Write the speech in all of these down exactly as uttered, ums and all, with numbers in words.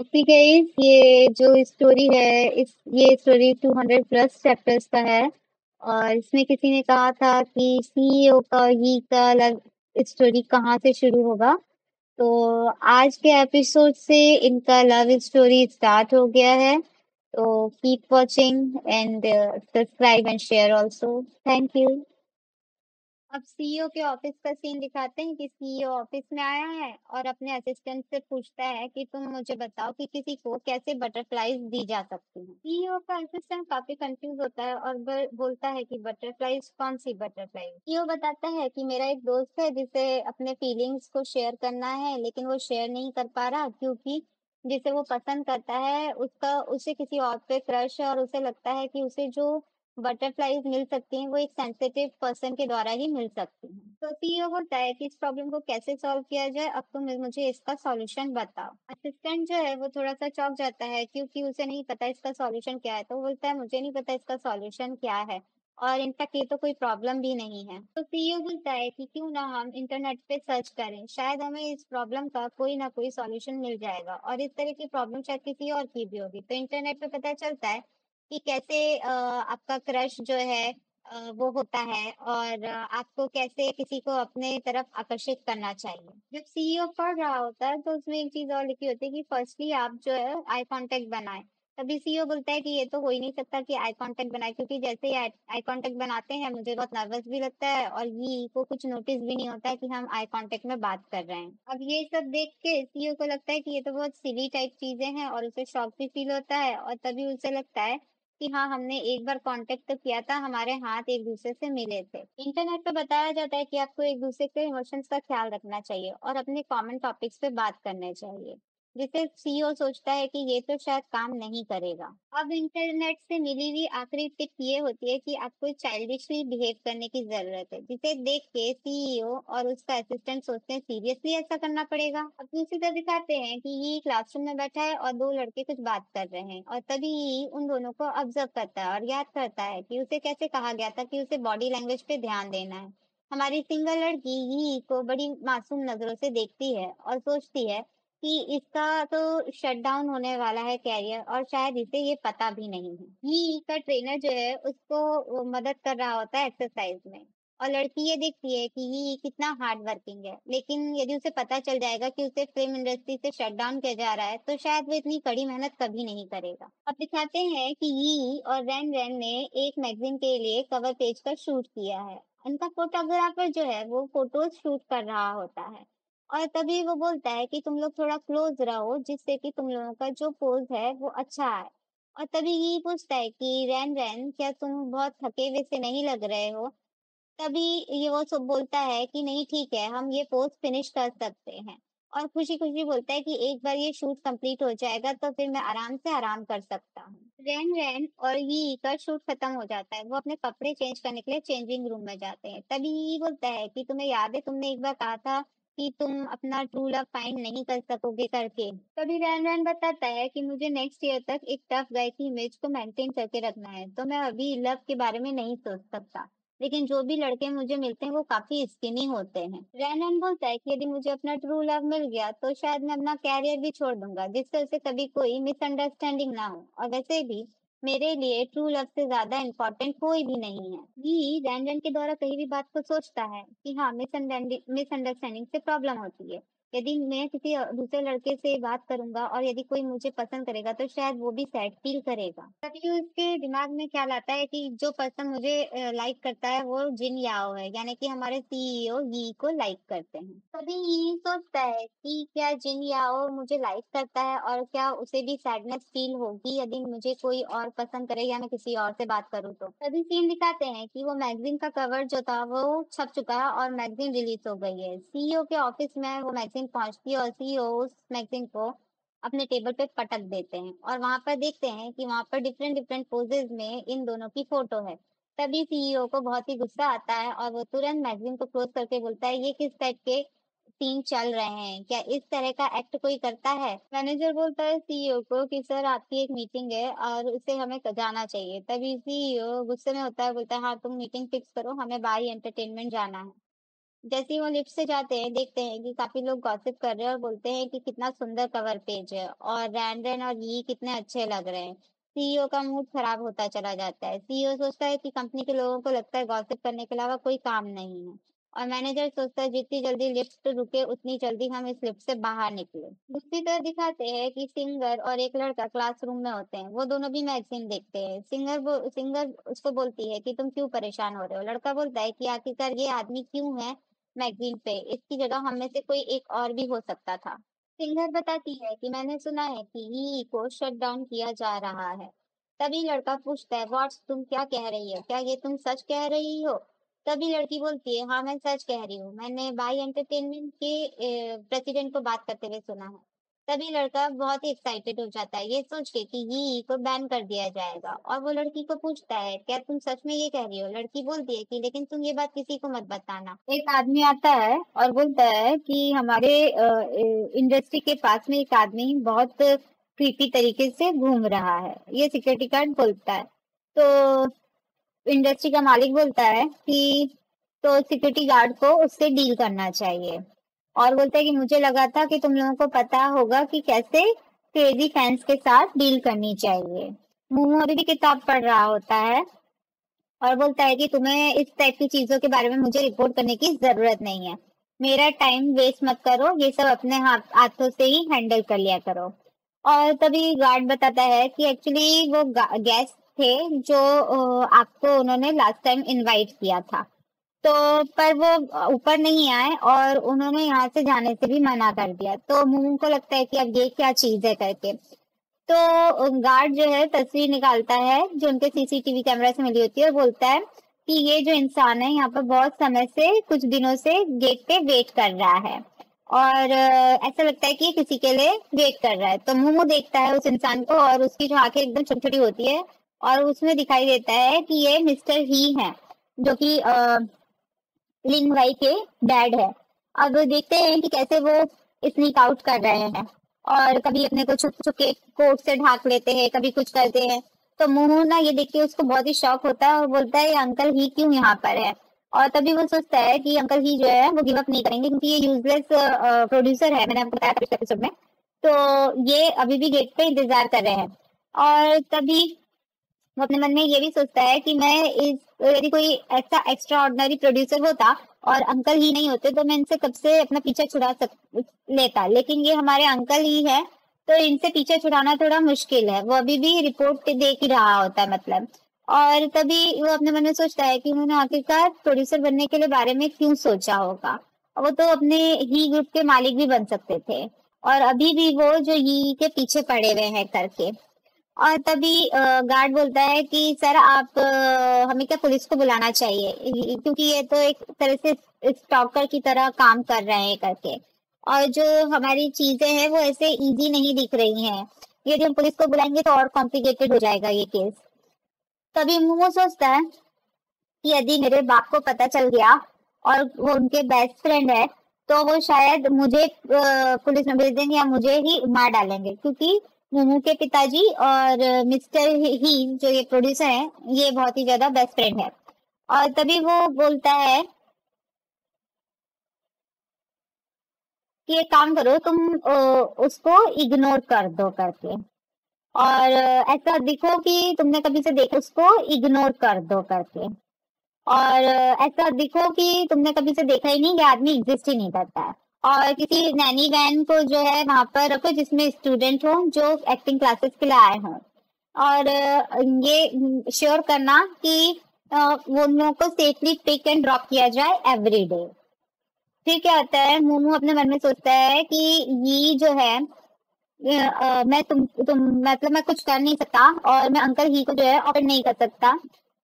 Okay guys, ये जो story है इस ये story two hundred plus chapters का है और इसमें किसी ने कहा था कि सीईओ का ही का अलग स्टोरी कहाँ से शुरू होगा। तो आज के एपिसोड से इनका लव स्टोरी स्टार्ट हो गया है। तो keep watching and subscribe and share also, thank you. अब सीईओ के ऑफिस का सीन दिखाते हैं कि सीईओ ऑफिस में आया है और अपने असिस्टेंट से पूछता है कि तुम मुझे बताओ कि किसी को कैसे बटरफ्लाइज दी जा सकती है। सीईओ का असिस्टेंट काफी कंफ्यूज होता है और बोलता है कि बटरफ्लाइज कौन सी बटरफ्लाइज। सीईओ बताता है कि मेरा एक दोस्त है जिसे अपने फीलिंग्स को शेयर करना है लेकिन वो शेयर नहीं कर पा रहा क्योंकि जिसे वो पसंद करता है उसका उसे किसी और पे क्रश है और उसे लगता है कि उसे जो बटरफ्लाइज मिल सकती हैं वो एक सेंसिटिव पर्सन के द्वारा ही मिल सकती हैं। तो सीईओ बोलता है कि इस प्रॉब्लम को कैसे सॉल्व किया जाए, अब तुम तो मुझे इसका सॉल्यूशन बताओ। असिस्टेंट जो है वो थोड़ा सा चौंक जाता है क्योंकि उसे नहीं पता इसका सॉल्यूशन क्या है। तो बोलता है मुझे नहीं पता इसका सॉल्यूशन क्या है और इनफैक्ट ये तो कोई प्रॉब्लम भी नहीं है। तो सीईओ बोलता है कि क्यों ना हम इंटरनेट पे सर्च करें, शायद हमें इस प्रॉब्लम का कोई ना कोई सॉल्यूशन मिल जाएगा और इस तरह की प्रॉब्लम शायद किसी और की भी होगी। तो इंटरनेट पे पता चलता है कि कैसे आपका क्रश जो है वो होता है और आपको कैसे किसी को अपने तरफ आकर्षित करना चाहिए। जब सीईओ पढ़ रहा होता है तो उसमें एक चीज और लिखी होती है कि फर्स्टली आप जो है आई कांटेक्ट बनाएं। तभी सीईओ बोलता है कि ये तो हो ही नहीं सकता कि आई कांटेक्ट बनाए क्योंकि जैसे ही आई कांटेक्ट बनाते हैं मुझे बहुत नर्वस भी लगता है और ये को कुछ नोटिस भी नहीं होता है कि हम आई कांटेक्ट में बात कर रहे हैं। अब ये सब देख के सीईओ को लगता है कि ये तो बहुत सिली टाइप चीजें हैं और उसे शॉक भी फील होता है और तभी उसे लगता है कि हाँ हमने एक बार कांटेक्ट तो किया था, हमारे हाथ एक दूसरे से मिले थे। इंटरनेट पे बताया जाता है कि आपको एक दूसरे के इमोशंस का ख्याल रखना चाहिए और अपने कॉमन टॉपिक्स पे बात करने चाहिए, जिसे सीईओ सोचता है कि ये तो शायद काम नहीं करेगा। अब इंटरनेट से मिली हुई आखिरी टिप ये होती है कि आपको चाइल्डिशली बिहेव करने की जरूरत है, जिसे देख के सीईओ और उसका असिस्टेंट सोचते हैं सीरियसली ऐसा करना पड़ेगा। अब दूसरी तरफ दिखाते हैं कि ये क्लासरूम में बैठा है और दो लड़के कुछ बात कर रहे हैं और तभी ये उन दोनों को ऑब्जर्व करता है और याद करता है कि उसे कैसे कहा गया था कि उसे बॉडी लैंग्वेज पे ध्यान देना है। हमारी सिंगल लड़की ये को बड़ी मासूम नजरों से देखती है और सोचती है कि इसका तो शटडाउन होने वाला है कैरियर और शायद इसे ये पता भी नहीं है। ये का ट्रेनर जो है उसको मदद कर रहा होता है एक्सरसाइज में और लड़की ये देखती है कि ये कितना हार्ड वर्किंग है, लेकिन यदि उसे पता चल जाएगा कि उसे फिल्म इंडस्ट्री से शटडाउन किया जा रहा है तो शायद वो इतनी कड़ी मेहनत कभी नहीं करेगा। अब दिखाते हैं कि ये और रेन रेन ने एक मैगजीन के लिए कवर पेज का शूट किया है। उनका फोटोग्राफर जो है वो फोटोज शूट कर रहा होता है और तभी वो बोलता है कि तुम लोग थोड़ा क्लोज रहो जिससे कि तुम लोगों का जो पोज है वो अच्छा है। और तभी ये पूछता है कि रैन रैन क्या तुम बहुत थके हुए से नहीं लग रहे हो। तभी ये वो सब बोलता है कि नहीं ठीक है, हम ये पोज फिनिश कर सकते हैं और खुशी खुशी बोलता है कि एक बार ये शूट कंप्लीट हो जाएगा तो फिर मैं आराम से आराम कर सकता हूँ। रैन रैन और ये का शूट खत्म हो जाता है, वो अपने कपड़े चेंज करने के लिए चेंजिंग रूम में जाते हैं। तभी ये बोलता है कि तुम्हें याद है तुमने एक बार कहा था कि तुम अपना ट्रू लव फाइंड नहीं कर सकोगे करके। तभी रैन रैन बताता है कि मुझे नेक्स्ट ईयर तक एक टफ गाय की इमेज को मेंटेन करके रखना है तो मैं अभी लव के बारे में नहीं सोच सकता, लेकिन जो भी लड़के मुझे मिलते हैं वो काफी स्किनी होते हैं। रैन रैन बोलता है कि यदि मुझे अपना ट्रू लव मिल गया तो शायद मैं अपना कैरियर भी छोड़ दूंगा जिससे उसे कभी कोई मिसअंडरस्टैंडिंग ना हो और वैसे भी मेरे लिए ट्रू लव से ज्यादा इम्पोर्टेंट कोई भी नहीं है। ये रैन रैन के द्वारा कही भी बात को सोचता है कि हाँ मिसअंडरस्टैंडिंग से प्रॉब्लम होती है, यदि मैं किसी दूसरे लड़के से बात करूंगा और यदि कोई मुझे पसंद करेगा तो शायद वो भी सैड फील करेगा। तभी उसके दिमाग में ख्याल आता है कि जो पर्सन मुझे लाइक करता है वो जिन याओ है, यानी कि हमारे सीईओ यी को लाइक करते हैं। तभी यी सोचता है कि क्या जिन याओ मुझे लाइक करता है और क्या उसे भी सैडनेस फील होगी यदि मुझे कोई और पसंद करे या मैं किसी और से बात करूँ तो। तभी सीन दिखाते हैं कि वो मैगजीन का कवर जो था वो छप चुका है और मैगजीन रिलीज हो गई है। सीईओ के ऑफिस में वो मैगजीन पहुंचती है और सीईओ उस मैगजीन को अपने टेबल पे पटक देते हैं और वहां पर देखते हैं कि वहां पर डिफरेंट डिफरेंट पोजेस में इन दोनों की फोटो है। तभी सीईओ को बहुत ही गुस्सा आता है और वो तुरंत मैगजीन को क्लोज करके बोलता है ये किस टाइप के सीन चल रहे हैं, क्या इस तरह का एक्ट कोई करता है। मैनेजर बोलता है सीईओ को कि सर आपकी एक मीटिंग है और उसे हमें जाना चाहिए। तभी सीईओ गुस्से में होता है, बोलता है हाँ तुम मीटिंग फिक्स करो, हमें बाई एंटरटेनमेंट जाना है। जैसे ही वो लिफ्ट से जाते हैं देखते हैं कि काफी लोग गॉसिप कर रहे हैं और बोलते हैं कि कितना सुंदर कवर पेज है और रैन रैन और यी कितने अच्छे लग रहे हैं। सीईओ का मूड खराब होता चला जाता है। सीईओ सोचता है कि कंपनी के लोगों को लगता है गॉसिप करने के अलावा कोई काम नहीं है और मैनेजर सोचता है जितनी जल्दी लिफ्ट रुके उतनी जल्दी हम इस लिफ्ट से बाहर निकले। दूसरी तरफ दिखाते हैं कि सिंगर और एक लड़का क्लासरूम में होते हैं, वो दोनों भी मैगजीन देखते हैं। सिंगर सिंगर उसको बोलती है कि तुम क्यों परेशान हो रहे हो। लड़का बोलता है कि आखिरकार ये आदमी क्यों है मैगजीन पे, इसकी जगह हम में से कोई एक और भी हो सकता था। सिंगर बताती है कि मैंने सुना है कि यी को शट डाउन किया जा रहा है। तभी लड़का पूछता है व्हाट्स, तुम क्या कह रही हो, क्या ये तुम सच कह रही हो। तभी लड़की बोलती है हाँ मैं सच कह रही हूँ, मैंने बाई एंटरटेनमेंट के प्रेसिडेंट को बात करते हुए सुना है। तभी लड़का बहुत ही एक्साइटेड हो जाता है ये सोच के कि यी को बैन कर दिया जाएगा और वो लड़की को पूछता है क्या तुम सच में ये कह रही हो। लड़की बोलती है कि लेकिन तुम ये बात किसी को मत बताना। एक आदमी आता है और बोलता है कि हमारे इंडस्ट्री के पास में एक आदमी बहुत क्रीपी तरीके से घूम रहा है। ये सिक्योरिटी गार्ड बोलता है, तो इंडस्ट्री का मालिक बोलता है कि तो सिक्योरिटी गार्ड को उससे डील करना चाहिए और बोलता है कि मुझे लगा था कि तुम लोगों को पता होगा कि कैसे क्रेजी फैंस के साथ डील करनी चाहिए। मुमू अभी भी किताब पढ़ रहा होता है और बोलता है कि तुम्हें इस टाइप की चीजों के बारे में मुझे रिपोर्ट करने की जरूरत नहीं है, मेरा टाइम वेस्ट मत करो, ये सब अपने हाथों से ही हैंडल कर लिया करो। और तभी गार्ड बताता है कि एक्चुअली वो गैस थे जो आपको उन्होंने लास्ट टाइम इनवाइट किया था, तो पर वो ऊपर नहीं आए और उन्होंने यहाँ से जाने से भी मना कर दिया। तो मुमू को लगता है कि अब ये क्या चीज है करके, तो गार्ड जो है तस्वीर निकालता है जो उनके सीसीटीवी कैमरा से मिली होती है और बोलता है कि ये जो इंसान है यहाँ पर बहुत समय से, कुछ दिनों से गेट पे वेट कर रहा है और ऐसा लगता है कि ये किसी के लिए वेट कर रहा है। तो मुमू देखता है उस इंसान को और उसकी जो आंखें एकदम छोटी छोटी होती है और उसमें दिखाई देता है कि ये मिस्टर ही है जो कि लिंगवाई के डैड है। अब देखते हैं कि कैसे वो स्नीक आउट कर रहे हैं और कभी अपने को छुप छुप के कोट से ढाक लेते हैं, कभी कुछ करते हैं। तो मुमू ना ये देख के उसको बहुत ही शौक होता है और बोलता है अंकल ही क्यों यहाँ पर है। और तभी वो सोचता है कि अंकल ही जो है वो गिव अप नहीं करेंगे क्योंकि ये यूजलेस प्रोड्यूसर है, मैंने आपको बताया था पिछले एपिसोड में। तो ये अभी भी गेट पे इंतजार कर रहे हैं और तभी वो अपने मन में ये भी सोचता है कि मैं इस यदि कोई ऐसा एक्स्ट्रा ऑर्डिनरी प्रोड्यूसर होता और अंकल ही नहीं होते तो मैं इनसे कब से अपना पीछा छुड़ा सक लेता, लेकिन ये हमारे अंकल ही है तो इनसे पीछा छुड़ाना थोड़ा मुश्किल है। वो अभी भी रिपोर्ट देख ही रहा होता है मतलब। और तभी वो अपने मन में सोचता है कि उन्होंने आखिरकार प्रोड्यूसर बनने के लिए बारे में क्यों सोचा होगा, वो तो अपने ही ग्रुप के मालिक भी बन सकते थे और अभी भी वो जो यी के पीछे पड़े हुए हैं करके। और तभी गार्ड बोलता है कि सर आप हमें क्या पुलिस को बुलाना चाहिए क्योंकि ये तो एक तरह से स्टॉकर की तरह काम कर रहे हैं करके और जो हमारी चीजें हैं वो ऐसे इजी नहीं दिख रही हैं, यदि हम पुलिस को बुलाएंगे तो और कॉम्प्लिकेटेड हो जाएगा ये केस। तभी मुमू सोचता है कि यदि मेरे बाप को पता चल गया और वो उनके बेस्ट फ्रेंड है तो वो शायद मुझे पुलिस में भेज देंगे या मुझे ही मार डालेंगे क्योंकि मुमू के पिताजी और मिस्टर ही जो ये प्रोड्यूसर है ये बहुत ही ज्यादा बेस्ट फ्रेंड है। और तभी वो बोलता है कि ये काम करो तुम उसको इग्नोर कर दो करके और ऐसा दिखो कि तुमने कभी से देखा उसको इग्नोर कर दो करके और ऐसा दिखो कि तुमने कभी से देखा ही नहीं, ये आदमी एग्जिस्ट ही नहीं करता है। और किसी नैनी वैन को जो है वहां पर रखो जिसमें स्टूडेंट हो जो एक्टिंग क्लासेस के लिए आए हों और ये श्योर करना कि वो लोगों को सेफली पिक एंड ड्रॉप किया जाए एवरी डे। फिर क्या होता है मुमू अपने मन में सोचता है कि ये जो है आ, मैं तुम तुम मतलब मैं कुछ कर नहीं सकता और मैं अंकल ही को जो है ऑपरेट नहीं कर सकता,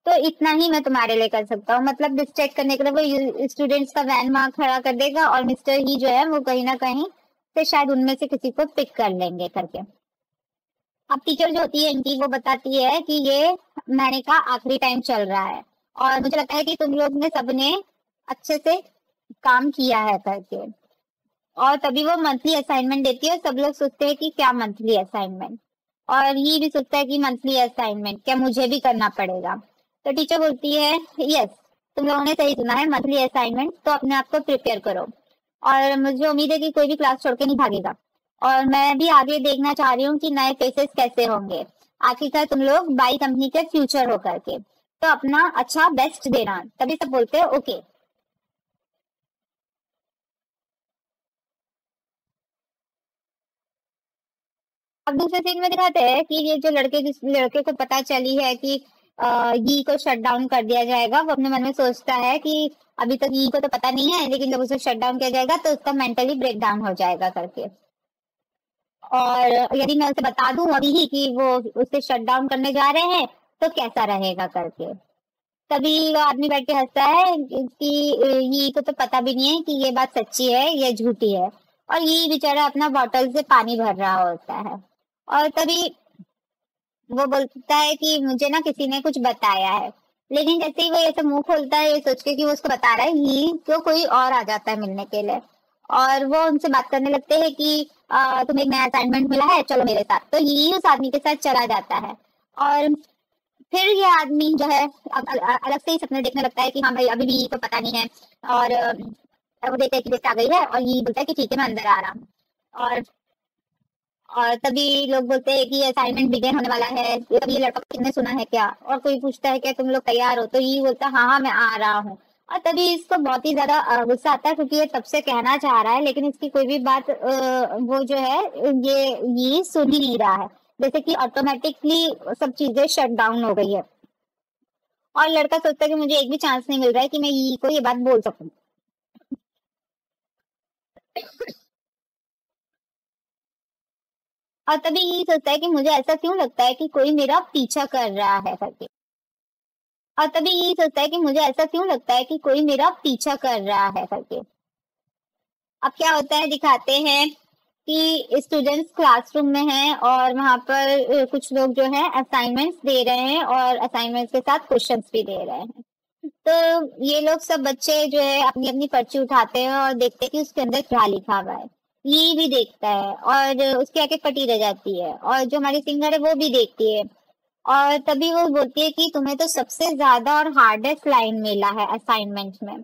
तो इतना ही मैं तुम्हारे लिए कर सकता हूँ। मतलब डिस्ट्रैक्ट करने के लिए वो स्टूडेंट्स का वैन वहां खड़ा कर देगा और मिस्टर ही जो है वो कहीं ना कहीं से शायद उनमें से किसी को पिक कर लेंगे करके। अब टीचर जो होती है इनकी वो बताती है कि ये मैंने का आखिरी टाइम चल रहा है और मुझे लगता है कि तुम लोग ने सबने अच्छे से काम किया है करके। और तभी वो मंथली असाइनमेंट देती है, सब लोग सोचते हैं कि क्या मंथली असाइनमेंट, और ये भी सोचता है कि मंथली असाइनमेंट क्या मुझे भी करना पड़ेगा। तो टीचर बोलती है यस तुम लोगों ने सही सुना है, मंथली असाइनमेंट, तो अपने आप को प्रिपेयर करो। और मुझे उम्मीद है कि कोई भी क्लास छोड़ के नहीं भागेगा। और मैं भी आगे देखना चाह रही हूँ कि नए फेसेस कैसे होंगे, आखिरकार तुम लोग बाई कंपनी के फ्यूचर हो करके, तो अपना अच्छा बेस्ट देना, तभी सब बोलते हैं ओके। अब दूसरे सीन में दिखाते हैं कि ये जो लड़के जिस लड़के को पता चली है कि यी को शट डाउन कर दिया जाएगा, वो अपने मन में सोचता है कि अभी तक यी को तो पता नहीं है, लेकिन जब उसे शट डाउन किया जाएगा तो उसका मेंटली ब्रेकडाउन हो जाएगा करके। और यदि मैं उसे बता दूं अभी ही कि वो उसे शट डाउन करने जा रहे हैं तो कैसा रहेगा करके। तभी वो आदमी बैठ के हंसता है कि यी को तो पता भी नहीं है कि ये बात सच्ची है या झूठी है, और यी बेचारा अपना बॉटल से पानी भर रहा होता है। और तभी वो बोलता है कि मुझे ना किसी ने कुछ बताया है, लेकिन जैसे ही वो ऐसे मुंह खोलता है ये सोच के कि वो उसको बता रहा है, ही तो कोई और आ जाता है मिलने के लिए, और वो उनसे बात करने लगते हैं कि आ, तुम्हें एक नया असाइनमेंट मिला है, चलो मेरे साथ। तो ही उस आदमी के साथ चला जाता है, और फिर ये आदमी जो है अलग से ही सपने देखने लगता है कि हाँ भाई अभी भी ही को पता नहीं है। और वो देखता है कि देखता आ गई है, और ही बोलता है कि ठीक है मैं अंदर आ रहा हूँ। और और तभी लोग बोलते हैं कि असाइनमेंट बिगेन होने वाला है, तभी ये लड़का किसने सुना है क्या, और कोई पूछता है क्या तुम लोग तैयार हो, तो ये बोलता है हाँ हाँ मैं आ रहा हूँ। और तभी इसको बहुत ही ज्यादा गुस्सा आता है क्योंकि ये तब से कहना चाह रहा है, लेकिन इसकी कोई भी बात वो जो है ये ये सुन ही नहीं रहा है, जैसे कि ऑटोमेटिकली सब चीजें शट डाउन हो गई है। और लड़का सोचता है कि मुझे एक भी चांस नहीं मिल रहा है कि मैं ये को ये बात बोल सकूं। और तभी यही सोचता है कि मुझे ऐसा क्यों लगता है कि कोई मेरा पीछा कर रहा है करके। और तभी यही सोचता है कि मुझे ऐसा क्यों लगता है कि कोई मेरा पीछा कर रहा है करके। अब क्या होता है दिखाते हैं कि स्टूडेंट्स क्लासरूम में हैं और वहां पर कुछ लोग जो है असाइनमेंट्स दे रहे हैं और असाइनमेंट्स के साथ क्वेश्चंस भी दे रहे हैं। तो ये लोग सब बच्चे जो है अपनी अपनी पर्ची उठाते हैं और देखते हैं कि उसके अंदर क्या लिखा हुआ है। ये भी देखता है और उसकी आंखें फटी रह जाती है, और जो हमारी सिंगर है वो भी देखती है। और तभी वो बोलती है कि तुम्हें तो सबसे ज्यादा और हार्डेस्ट लाइन मिला है असाइनमेंट में।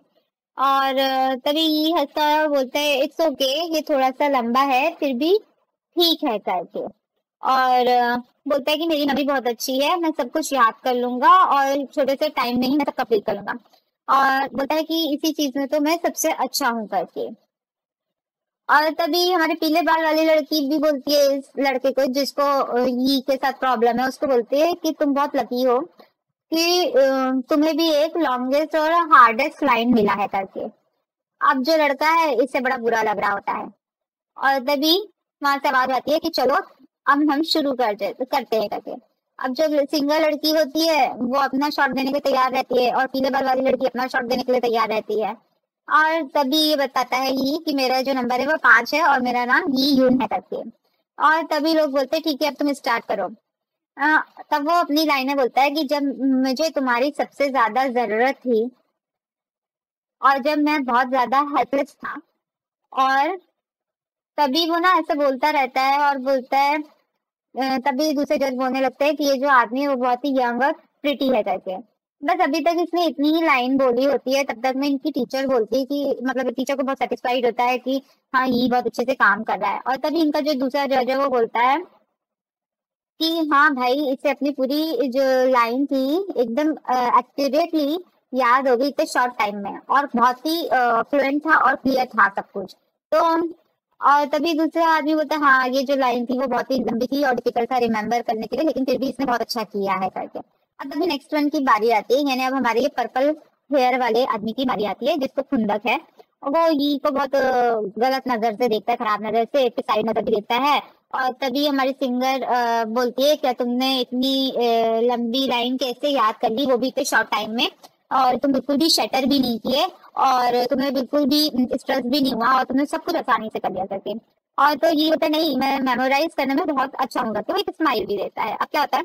और तभी ये हंसता है और बोलता है इट्स ओके, ये थोड़ा सा लंबा है फिर भी ठीक है करके। और बोलता है कि मेरी मेमोरी बहुत अच्छी है, मैं सब कुछ याद कर लूंगा और छोटे से टाइम में ही मैं सब कंप्लीट कर लूंगा। और बोलता है कि इसी चीज में तो मैं सबसे अच्छा हूँ करके। और तभी हमारे पीले बाल वाली लड़की भी बोलती है इस लड़के को जिसको यी के साथ प्रॉब्लम है, उसको बोलती है कि तुम बहुत लकी हो कि तुम्हें भी एक लॉन्गेस्ट और हार्डेस्ट लाइन मिला है करके। अब जो लड़का है इससे बड़ा बुरा लग रहा होता है। और तभी वहां से आवाज आती है कि चलो अब हम शुरू कर करते हैं करके। अब जो सिंगल लड़की होती है वो अपना शॉट देने के लिए तैयार रहती है और पीले बाल वाली लड़की अपना शॉट देने के लिए तैयार रहती है। और तभी ये बताता है ही कि मेरा जो नंबर है वो पांच है और मेरा नाम यी यून है करके। और तभी लोग बोलते हैं ठीक है अब तुम स्टार्ट करो। आ, तब वो अपनी लाइनें बोलता है कि जब मुझे तुम्हारी सबसे ज्यादा जरूरत थी और जब मैं बहुत ज्यादा हेल्पलेस था। और तभी वो ना ऐसे बोलता रहता है और बोलता है, तभी दूसरे जज बोलने लगते हैं कि ये जो आदमी है वो बहुत ही यंग और प्रिटी है करके। बस अभी तक इसने इतनी ही लाइन बोली होती है, तब तक में इनकी टीचर बोलती है कि मतलब टीचर को बहुत सेटिस्फाइड होता है कि हाँ ये बहुत अच्छे से काम कर रहा है। और तभी इनका जो दूसरा जज है वो बोलता है कि हाँ भाई इससे अपनी पूरी जो लाइन थी एकदम एक्यूरेटली याद हो गई इतने शॉर्ट टाइम में, और बहुत ही फ्लुएंट था और क्लियर था सब कुछ। तो और तभी दूसरा आदमी बोलता है हाँ ये जो लाइन थी वो बहुत ही लंबी थी और डिफिकल्ट था रिमेम्बर करने के लिए, लेकिन फिर भी इसने बहुत अच्छा किया है करके। तभी नेक्स्ट वन की बारी आती है, यानी अब हमारे ये पर्पल हेयर वाले आदमी की बारी आती है जिसको खुंदक है। वो यी को बहुत गलत नजर से देखता है, खराब नजर से, फिर सारी नजर भी देखता है। और तभी हमारी सिंगर बोलती है क्या तुमने इतनी लंबी लाइन कैसे याद कर ली, वो भी इतने शॉर्ट टाइम में, और तुम बिल्कुल भी शटर भी नहीं किए और तुम्हें बिल्कुल भी स्ट्रेस भी नहीं हुआ और तुमने सब कुछ आसानी से कर लिया करके। और तो ये होता नहीं मैं मेमोराइज करने में बहुत अच्छा हूँ करके, वो एक स्माइल भी देता है। अब क्या होता है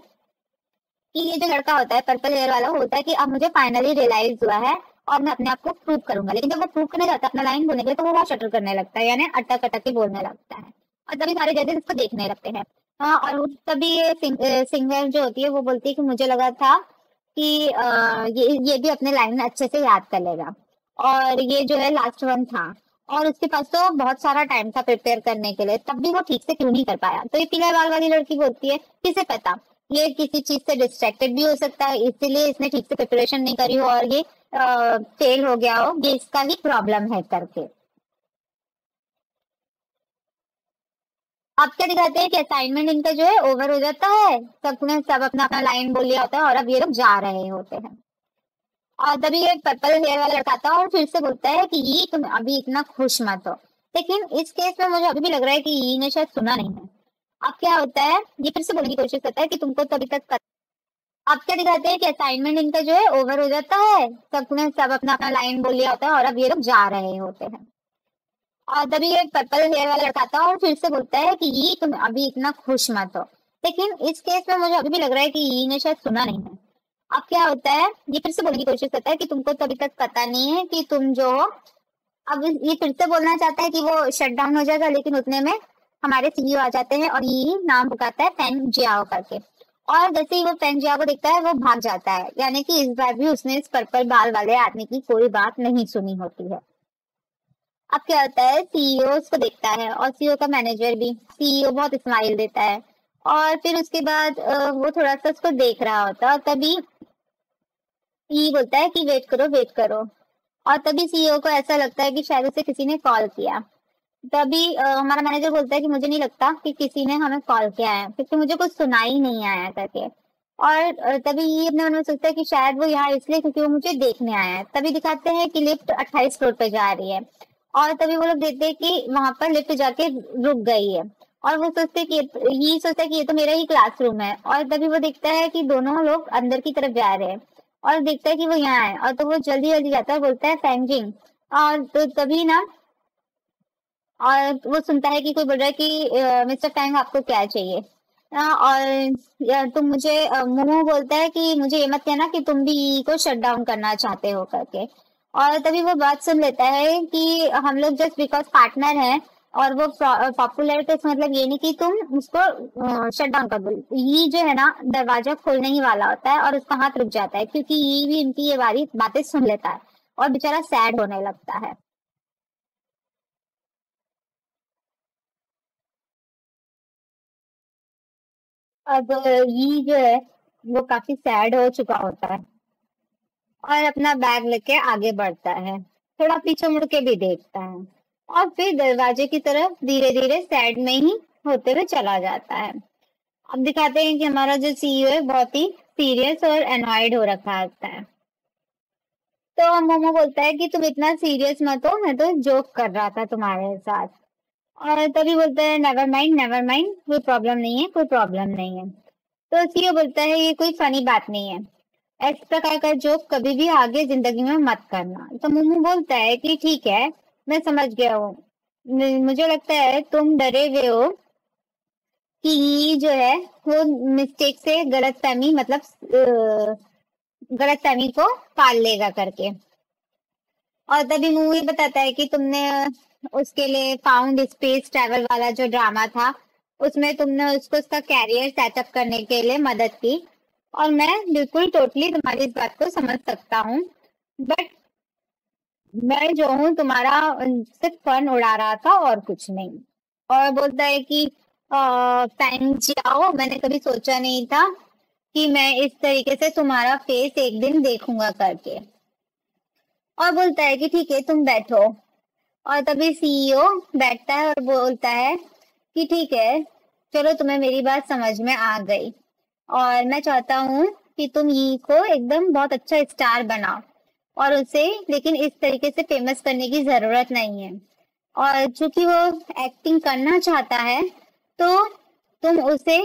कि ये जो लड़का होता है पर्पल हेयर वाला होता है कि अब मुझे फाइनली रियलाइज हुआ है और मैं अपने आप को प्रूव करूंगा। लेकिन जब वो प्रूव करने जाता है अपना लाइन बोलने के लिए तो वो शटर करने लगता है, यानी अटक अटक के बोलने लगता है। और तभी सारे जजेस इसको देखने लगते हैं। और तभी ये सिंगर जो होती है वो बोलती है कि मुझे लगा था कि आ, ये ये भी अपने लाइन अच्छे से याद कर लेगा। और ये जो है लास्ट वन था और उसके पास तो बहुत सारा टाइम था प्रिपेयर करने के लिए, तब भी वो ठीक से क्यों नहीं कर पाया। तो ये पीला बाल वाली लड़की होती है, किसे पता ये किसी चीज से डिस्ट्रैक्टेड भी हो सकता है, इसीलिए इसने ठीक से प्रिपरेशन नहीं करी हो और ये फेल हो गया हो, ये इसका ही प्रॉब्लम है करके। अब क्या दिखाते हैं कि असाइनमेंट इनका जो है ओवर हो जाता है, सबने सब अपना अपना लाइन बोल लिया होता है और अब ये लोग जा रहे होते हैं। और तभी ये पर्पल हेयर वाला लड़का आता है और फिर से बोलता है कि ये तुम अभी इतना खुश मत हो, लेकिन इस केस में मुझे अभी भी लग रहा है कि ये ने शायद सुना नहीं है। अब क्या होता है, ये फिर से बोलने की कोशिश करता है कि तुमको तभी तक पता। अब क्या दिखाते हैं कि असाइनमेंट इनका जो है ओवर हो जाता है, सबने सब अपना अपना लाइन बोल लिया होता है और अब ये लोग जा रहे होते हैं। और तभी ये पर्पल हेयर वाला लड़का आता है और फिर से बोलता है कि ये तुम अभी इतना खुश मत हो, लेकिन इस केस में मुझे अभी भी लग रहा है कि ये ने शायद सुना नहीं है। अब क्या होता है, ये फिर से बोलने की कोशिश करता है कि तुमको तभी तक पता नहीं है कि तुम जो हो। अब ये फिर से बोलना चाहता है कि वो शट डाउन हो जाएगा, लेकिन उतने में हमारे सीईओ आ जाते हैं और ये नाम पुकारता है फैंग जियाओ करके। और जैसे ही वो फैंग जियाओ को देखता है वो भाग जाता है, यानी कि इस बार भी उसने इस पर्पल बाल वाले आदमी की कोई बात नहीं सुनी होती है। अब क्या होता है, सीईओ उसको देखता है और सीईओ का मैनेजर भी। सीईओ बहुत स्माइल देता है और फिर उसके बाद वो थोड़ा सा उसको देख रहा होता है और तभी ये बोलता है कि वेट करो वेट करो। और तभी सीईओ को ऐसा लगता है कि शायद उसे किसी ने कॉल किया। तभी आ, हमारा मैनेजर बोलता है कि मुझे नहीं लगता कि किसी ने हमें कॉल किया है क्योंकि मुझे कुछ सुना ही नहीं आया करके। और तभी ये अपने मन में सोचता है कि शायद वो यहाँ इसलिए क्योंकि वो मुझे देखने आया है। तभी दिखाते हैं कि लिफ्ट अट्ठाईस फ्लोर पे जा रही है और तभी वो लोग देखते हैं कि वहां पर लिफ्ट जाके रुक गई है और वो सोचते कि ये सोचता है कि ये तो मेरा ही क्लासरूम है। और तभी वो देखता है कि दोनों लोग अंदर की तरफ जा रहे हैं और देखता है कि वो यहाँ है और तो वो जल्दी जल्दी जाता है, बोलता है फैंजिंग। और तो तभी ना और वो सुनता है कि कोई बोल रहा है कि मिस्टर फैंग आपको क्या चाहिए। और तुम मुझे मुमू बोलता है कि मुझे ये मत कहना कि तुम भी ई को शट डाउन करना चाहते हो करके। और तभी वो बात सुन लेता है कि हम लोग जस्ट बिकॉज पार्टनर है और वो पॉपुलर, तो इसका मतलब ये नहीं कि तुम उसको शट डाउन कर दो। ये जो है ना दरवाजा खोलने ही वाला होता है और उसका हाथ रुक जाता है क्योंकि ये भी इनकी ये वाली बातें सुन लेता है और बेचारा सैड होने लगता है। अब ये जो है वो काफी सैड हो चुका होता है और अपना बैग लेके आगे बढ़ता है, थोड़ा पीछे मुड़ के भी देखता है और फिर दरवाजे की तरफ धीरे धीरे साइड में ही होते हुए चला जाता है। अब दिखाते हैं कि हमारा जो सीईओ है बहुत ही सीरियस और एनॉयड हो रखा होता है। तो मोमो बोलता है कि तुम इतना सीरियस मत हो, मैं तो जोक कर रहा था तुम्हारे साथ। और तभी बोलता है नेवर माइंड नेवर माइंड, कोई प्रॉब्लम नहीं है कोई प्रॉब्लम नहीं है। तो सीईओ बोलता है ये कोई फनी बात नहीं है, इस प्रकार का जोक कभी भी आगे जिंदगी में मत करना। तो मोमो बोलता है कि ठीक है मैं समझ गया हूँ, मुझे लगता है तुम डरे हुए हो कि ये जो है वो मिस्टेक से गलतफहमी मतलब गलतफहमी को पाल लेगा करके। और तभी मूवी बताता है कि तुमने उसके लिए फाउंड स्पेस ट्रैवल वाला जो ड्रामा था उसमें तुमने उसको उसका कैरियर सेटअप करने के लिए मदद की और मैं बिल्कुल टोटली तुम्हारी इस बात को समझ सकता हूँ, बट मैं जो हूँ तुम्हारा सिर्फ फन उड़ा रहा था और कुछ नहीं। और बोलता है कि फैंग जियाओ, मैंने कभी सोचा नहीं था कि मैं इस तरीके से तुम्हारा फेस एक दिन देखूंगा करके। और बोलता है कि ठीक है तुम बैठो। और तभी सीईओ बैठता है और बोलता है कि ठीक है चलो तुम्हें मेरी बात समझ में आ गई और मैं चाहता हूँ कि तुम यी को एकदम बहुत अच्छा स्टार बनाओ और उसे लेकिन इस तरीके से फेमस करने की जरूरत नहीं है। और चूंकि वो एक्टिंग करना चाहता है तो तुम उसे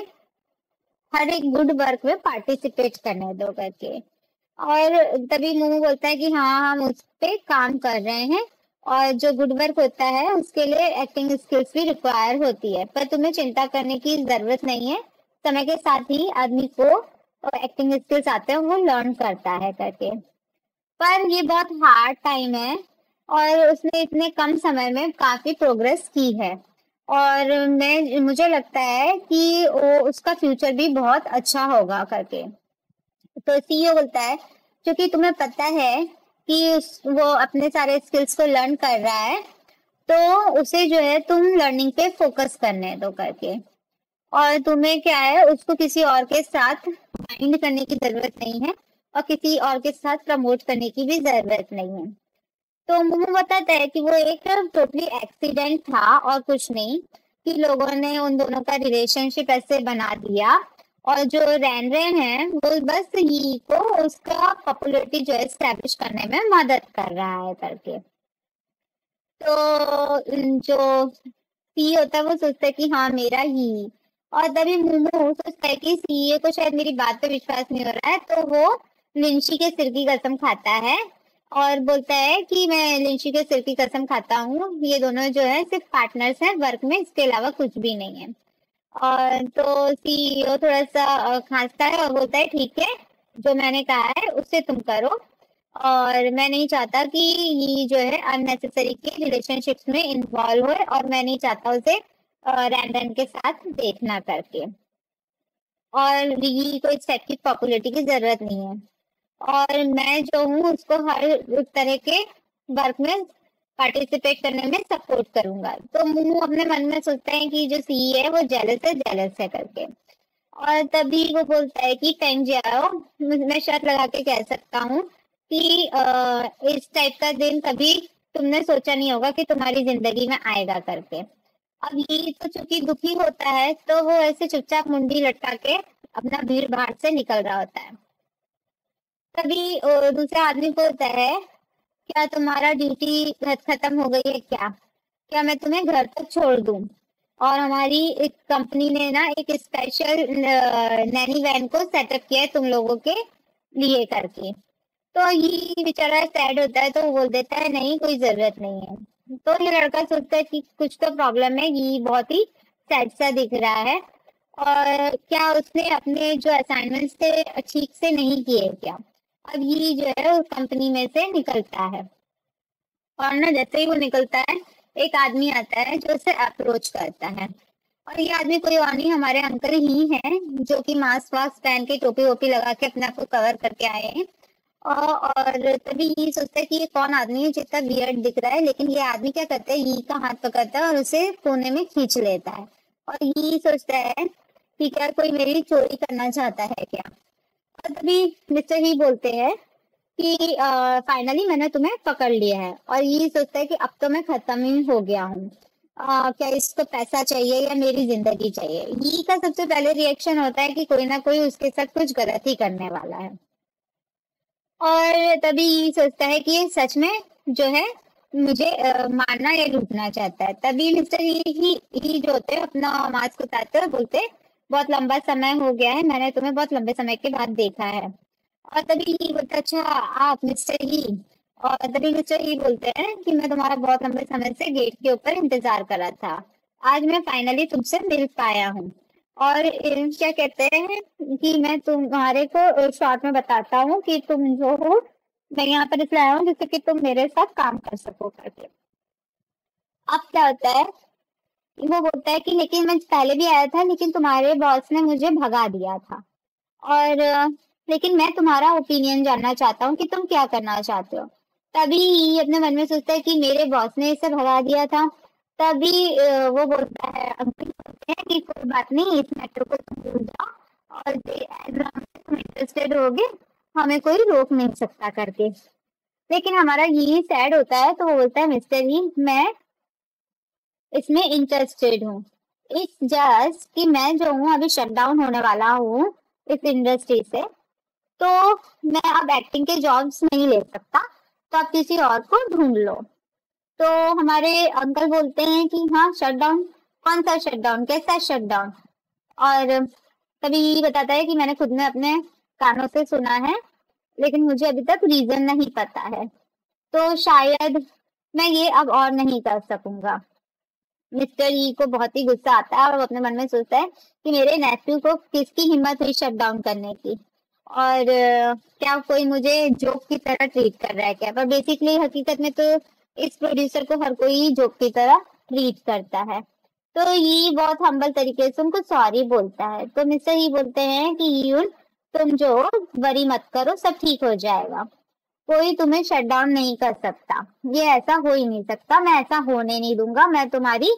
हर एक गुड वर्क में पार्टिसिपेट करने दो करके। और तभी मुमू बोलता है कि हाँ हम उस पर काम कर रहे हैं और जो गुड वर्क होता है उसके लिए एक्टिंग स्किल्स भी रिक्वायर होती है, पर तुम्हें चिंता करने की जरूरत नहीं है, समय के साथ ही आदमी को एक्टिंग स्किल्स आते हैं वो लर्न करता है करके। पर ये बहुत हार्ड टाइम है और उसने इतने कम समय में काफी प्रोग्रेस की है और मैं मुझे लगता है कि वो उसका फ्यूचर भी बहुत अच्छा होगा करके। तो सीईओ बोलता है क्योंकि तुम्हें पता है कि वो अपने सारे स्किल्स को लर्न कर रहा है तो उसे जो है तुम लर्निंग पे फोकस करने दो करके, और तुम्हें क्या है उसको किसी और के साथ माइंड करने की जरूरत नहीं है और किसी और के साथ प्रमोट करने की भी जरूरत नहीं है। तो मुमू बताता है कि वो एक टोटली एक्सीडेंट था और कुछ नहीं, कि लोगों ने उन दोनों का रिलेशनशिप ऐसे बना दिया और जो रैन रैन है वो बस यी को उसका पॉपुलैरिटी जो है एस्टैब्लिश करने में मदद कर रहा है करके। तो जो सी होता है वो सोचता है कि हाँ मेरा ही, और तभी मुमू सोचता है कि सीए को शायद मेरी बात पे विश्वास नहीं हो रहा है तो वो लिंशी के सिर की कसम खाता है और बोलता है कि मैं लिंशी के सिर की कसम खाता हूँ ये दोनों जो है सिर्फ पार्टनर्स हैं वर्क में, इसके अलावा कुछ भी नहीं है। और तो सीईओ थोड़ा सा खांसता है और बोलता है ठीक है जो मैंने कहा है उससे तुम करो और मैं नहीं चाहता कि ये जो है अननेसेसरी के रिलेशनशिप्स में इन्वॉल्व हो और मैं नहीं चाहता उसे रैंडम के साथ देखना करके, और ये कोई इस टाइप की पॉपुलैरिटी की जरूरत नहीं है और मैं जो हूँ उसको हर तरह के वर्क में पार्टिसिपेट करने में सपोर्ट करूंगा। तो मुमू अपने मन में सोचता है कि जो सीई है वो जेलस है जेलस है करके, और तभी वो बोलता है कि फैंग जाओ मैं शर्त लगा के कह सकता हूँ कि आ, इस टाइप का दिन कभी तुमने सोचा नहीं होगा कि तुम्हारी जिंदगी में आएगा करके। अब ये तो चूंकि दुखी होता है तो वो ऐसे चुपचाप मुंडी लटका के अपना भीड़ भाड़ से निकल रहा होता है। तभी दूसरे आदमी बोलता है क्या तुम्हारा ड्यूटी खत्म हो गई है क्या, क्या मैं तुम्हें घर तक छोड़ दूं, और हमारी एक कंपनी ने ना एक स्पेशल नैनी वैन को सेटअप किया है तुम लोगों के लिए करके। तो ये बेचारा सैड होता है तो बोल देता है नहीं कोई जरूरत नहीं है। तो ये लड़का सोचता है कि कुछ तो प्रॉब्लम है, ये बहुत ही सैड सा दिख रहा है और क्या उसने अपने जो असाइनमेंट्स थे ठीक से नहीं किए क्या। अब ये जो है उस कंपनी में से निकलता है और ना जैसे ही वो निकलता है एक आदमी आता है जो उसे अप्रोच करता है, और ये आदमी कोई और नहीं हमारे अंकल ही हैं जो कि मास्क वास्क पहन के टोपी वोपी लगा के अपने आप को कवर करके आए हैं। और तभी ये सोचता है कि ये कौन आदमी है जितना वियर्ड दिख रहा है, लेकिन ये आदमी क्या करता है ये का हाथ पकड़ता है और उसे कोने में खींच लेता है और ये सोचता है कि क्या कोई मेरी चोरी करना चाहता है क्या। और तभी मिस्टर ही बोलते हैं कि फाइनली मैंने तुम्हें पकड़ लिया है, और ये सोचता है कि अब तो मैं खत्म ही हो गया हूँ, क्या इसको पैसा चाहिए या मेरी जिंदगी चाहिए। ये का सबसे पहले रिएक्शन होता है कि कोई ना कोई उसके साथ कुछ गलत ही करने वाला है, और तभी ये सोचता है कि ये सच में जो है मुझे आ, मारना या लूटना चाहता है। तभी मिस्टर ही, ही, ही जो होते हैं अपना मास्क उतारते और बोलते बहुत लंबा समय हो गया है मैंने तुम्हें बहुत लंबे समय के बाद देखा है, और तभी ये बोलता अच्छा आप मिस्टर ही, और तभी मिस्टर ही बोलते हैं कि मैं तुम्हारा बहुत लंबे समय से गेट के ऊपर इंतजार कर रहा था, आज मैं फाइनली तुमसे मिल पाया हूँ, और क्या कहते हैं कि मैं तुम्हारे को शॉर्ट में बताता हूँ कि तुम जो हो मैं यहाँ पर इसलिए आया हूँ जिससे कि तुम मेरे साथ काम कर सको करके। अब क्या होता है वो बोलता है कि लेकिन मैं पहले भी आया था लेकिन तुम्हारे बॉस ने मुझे भगा दिया था, और लेकिन मैं तुम्हारा ओपिनियन जानना चाहता हूँ कि तुम क्या करना चाहते हो। तभी अपने मन में सोचता है कि मेरे बॉस ने इसे भगा दिया था। तभी वो बोलता है अंकल बोलते हैं कि कोई बात नहीं इस मैटर को तुम भूल जाओ और तुम इंटरेस्टेड होगे हमें कोई रोक नहीं सकता करके, लेकिन हमारा यही सैड होता है तो वो बोलता है मिस्टर ही मैं इसमें इंटरेस्टेड हूँ, इट्स जस्ट कि मैं जो हूँ अभी शटडाउन होने वाला हूँ इस इंडस्ट्री से तो मैं अब एक्टिंग के जॉब्स नहीं ले सकता तो आप किसी और को ढूंढ लो। तो हमारे अंकल बोलते हैं कि हाँ शटडाउन, कौन सा शटडाउन, कैसा शटडाउन, और तभी ये बताता है कि मैंने खुद ने अपने कानों से सुना है लेकिन मुझे अभी तक रीजन नहीं पता है तो शायद मैं ये अब और नहीं कर सकूंगा। मिस्टर ई को बहुत ही गुस्सा आता है और अपने मन में सोचता है कि मेरे नेफ्यू को किसकी हिम्मत हुई शटडाउन करने की, और क्या कोई मुझे जोक की तरह ट्रीट कर रहा है क्या। पर बेसिकली हकीकत में तो इस प्रोड्यूसर को हर कोई जोक की तरह ट्रीट करता है। तो ये बहुत हम्बल तरीके से उनको सॉरी बोलता है। तो मिस्टर ही बोलते हैं कि यून तुम जो वरी मत करो, सब ठीक हो जाएगा, कोई तुम्हें शट डाउन नहीं कर सकता, ये ऐसा हो ही नहीं सकता, मैं ऐसा होने नहीं दूंगा, मैं तुम्हारी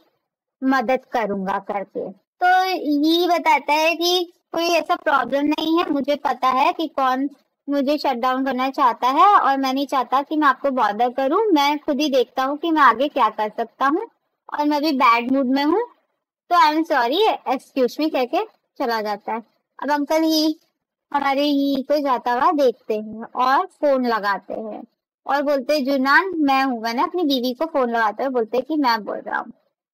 मदद करूंगा करके। तो ये बताता है कि कोई ऐसा प्रॉब्लम नहीं है, मुझे पता है कि कौन मुझे शट डाउन करना चाहता है और मैं नहीं चाहता कि मैं आपको बॉदर करूं, मैं खुद ही देखता हूं कि मैं आगे क्या कर सकता हूं और मैं भी बैड मूड में हूं, तो I am sorry, excuse me कह के चला जाता है। अब अंकल ही हमारे ही को जाता हुआ देखते हैं और फोन लगाते हैं और बोलते हैं जुनान मैं हूँ, मैंने अपनी बीवी को फोन लगाते हुए बोलते हैं कि मैं बोल रहा हूँ,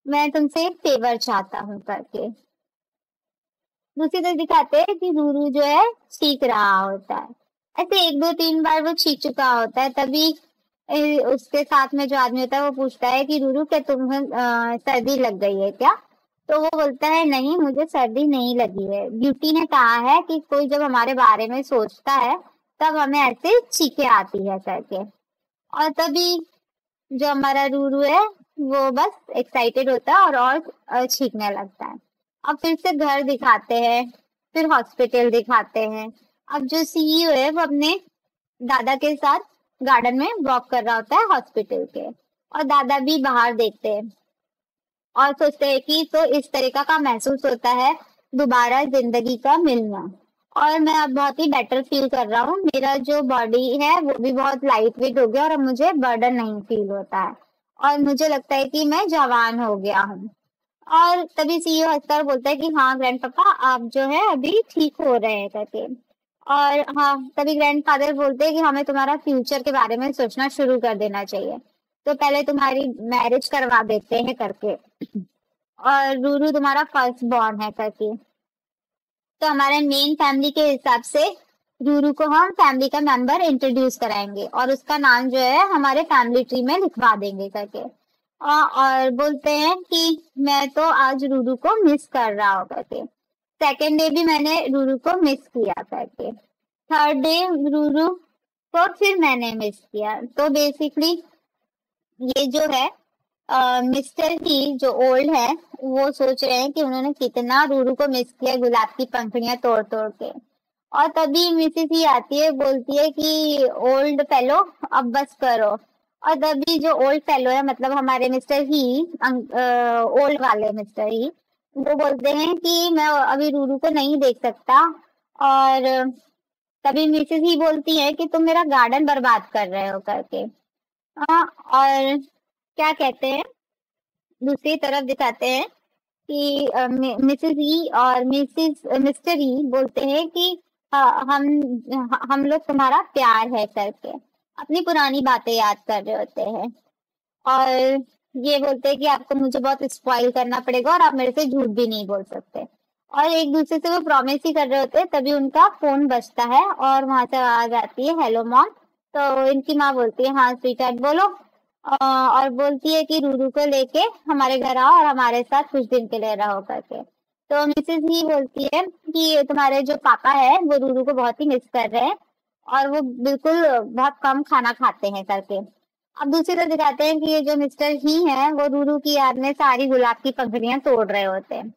मैं तुमसे एक फेवर चाहता हूँ करके। दूसरी तरफ दिखाते हैं कि रूरू जो है चीख रहा होता है, ऐसे एक दो तीन बार वो चीख चुका होता है, तभी उसके साथ में जो आदमी होता है वो पूछता है कि रूरू क्या तुम्हें सर्दी लग गई है क्या? तो वो बोलता है नहीं मुझे सर्दी नहीं लगी है, ब्यूटी ने कहा है कि कोई जब हमारे बारे में सोचता है तब हमें ऐसे चीखे आती है करके। और तभी जो हमारा रूरू है वो बस एक्साइटेड होता है और और चीखने लगता है। अब फिर से घर दिखाते हैं, फिर हॉस्पिटल दिखाते हैं। अब जो सीईओ है वो अपने दादा के साथ गार्डन में वॉक कर रहा होता है हॉस्पिटल के, और दादा भी बाहर देखते हैं और सोचते हैं कि तो इस तरीका का महसूस होता है दोबारा जिंदगी का मिलना, और मैं अब बहुत ही बेटर फील कर रहा हूँ, मेरा जो बॉडी है वो भी बहुत लाइट वेट हो गया और अब मुझे बर्डन नहीं फील होता है और मुझे लगता है कि मैं जवान हो गया हूँ। और तभी सीईओ हंसता है, बोलता है कि हाँ ग्रैंड पापा आप जो है अभी ठीक हो रहे हैं करके। और हाँ तभी ग्रैंडफादर बोलते हैं कि हमें तुम्हारा फ्यूचर के बारे में सोचना शुरू कर देना चाहिए, तो पहले तुम्हारी मैरिज करवा देते हैं करके, और रूरू तुम्हारा फर्स्ट बॉर्न है करके। तो हमारे मेन फैमिली के हिसाब से रूरू को हम फैमिली का मेंबर इंट्रोड्यूस कराएंगे और उसका नाम जो है हमारे फैमिली ट्री में लिखवा देंगे करके। और, और बोलते हैं कि मैं तो आज रूरू को मिस कर रहा हूँ करके, सेकेंड डे भी मैंने रूरू को मिस किया करके, थर्ड डे रूरू को फिर मैंने मिस किया। तो बेसिकली ये जो है आ, मिस्टर ही जो ओल्ड है वो सोच रहे हैं कि उन्होंने कितना रूरू को मिस किया गुलाब की पंखड़ियां तोड़ तोड़ के। और तभी मिसेस ही आती है, बोलती है कि ओल्ड फेलो अब बस करो। और तभी जो ओल्ड फेलो है मतलब हमारे मिस्टर ही ओल्ड वाले मिस्टर ही वो बोलते हैं कि मैं अभी रूरू को नहीं देख सकता। और तभी मिसेस ही बोलती है कि तुम मेरा गार्डन बर्बाद कर रहे हो करके। आ, और क्या कहते हैं दूसरी तरफ दिखाते हैं कि आ, मि, मिसेस ही और मिसेस मिस्टर ही बोलते हैं कि आ, हम हम लोग तुम्हारा प्यार है करके, अपनी पुरानी बातें याद कर रहे होते हैं। और ये बोलते हैं कि आपको मुझे बहुत स्पॉइल करना पड़ेगा और आप मेरे से झूठ भी नहीं बोल सकते, और एक दूसरे से वो प्रॉमिस ही कर रहे होते हैं। तभी उनका फोन बजता है और वहां से आवाज आती है हेलो मॉम। तो इनकी माँ बोलती है हाँ स्वीटहार्ट बोलो, और बोलती है कि रूरू को लेके हमारे घर आओ और हमारे साथ कुछ दिन के लिए रहो करके। तो मिसेस ही बोलती है कि तुम्हारे जो पापा है वो रूरू को बहुत ही मिस कर रहे हैं और वो बिल्कुल बहुत कम खाना खाते हैं करके। अब दूसरी तरफ दिखाते हैं कि ये जो मिस्टर ही है वो रूरू की याद में सारी गुलाब की पंखड़ियां तोड़ रहे होते हैं,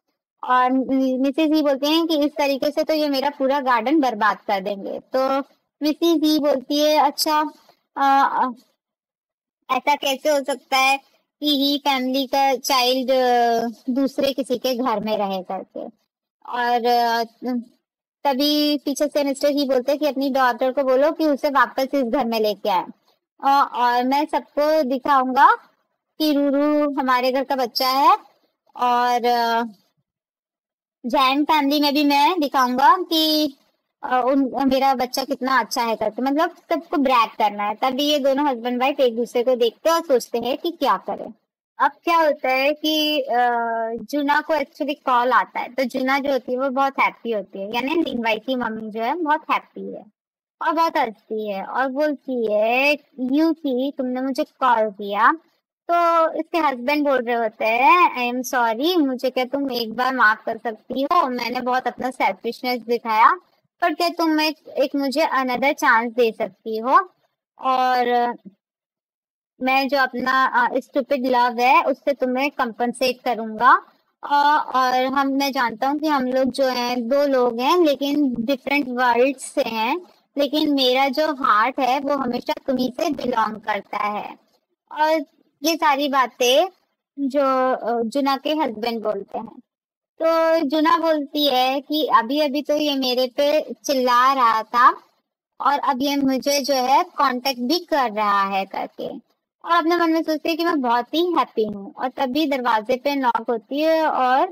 और मिसेस ही बोलते हैं कि इस तरीके से तो ये मेरा पूरा गार्डन बर्बाद कर देंगे। तो मिसेस ही बोलती है अच्छा आ, ऐसा कैसे हो सकता है कि ही फैमिली का चाइल्ड दूसरे किसी के घर में रहे करके। और तभी पीछे से मिस्टर ही बोलते हैं कि अपनी डॉटर को बोलो कि उसे वापस इस घर में लेके आए, और मैं सबको दिखाऊंगा कि रूरू हमारे घर का बच्चा है, और जैन फैमिली में भी मैं दिखाऊंगा कि उन मेरा बच्चा कितना अच्छा है करके, मतलब सबको ब्रैग करना है। तभी ये दोनों हस्बैंड वाइफ एक दूसरे को देखते हैं और सोचते हैं कि क्या करें। अब क्या होता है कि जुना को एक्चुअली कॉल आता है, तो जुना जो होती है वो बहुत हैप्पी होती है, यानी लिंगवाई की मम्मी जो है बहुत हैप्पी है और बहुत हंसती है और बोलती है यू की तुमने मुझे कॉल किया। तो इसके हस्बैंड बोल रहे होते हैं आई एम सॉरी, मुझे क्या तुम एक बार माफ कर सकती हो, मैंने बहुत अपना सेल्फिशनेस दिखाया, पर क्या तुम एक, एक मुझे अनदर चांस दे सकती हो, और मैं जो अपना स्टूपिड लव है उससे तुम्हें कंपनसेट करूंगा और हम मैं जानता हूँ कि हम लोग जो हैं दो लोग हैं लेकिन डिफरेंट वर्ल्ड से हैं, लेकिन मेरा जो हार्ट है वो हमेशा तुम्हीं से बिलोंग करता है। और ये सारी बातें जो जुना के हस्बैंड बोलते हैं। तो जुना बोलती है कि अभी अभी तो ये मेरे पे चिल्ला रहा था और अब ये मुझे जो है कांटेक्ट भी कर रहा है करके, और अपने मन में सोचती है कि मैं बहुत ही हैप्पी हूँ। और तभी दरवाजे पे नॉक होती है और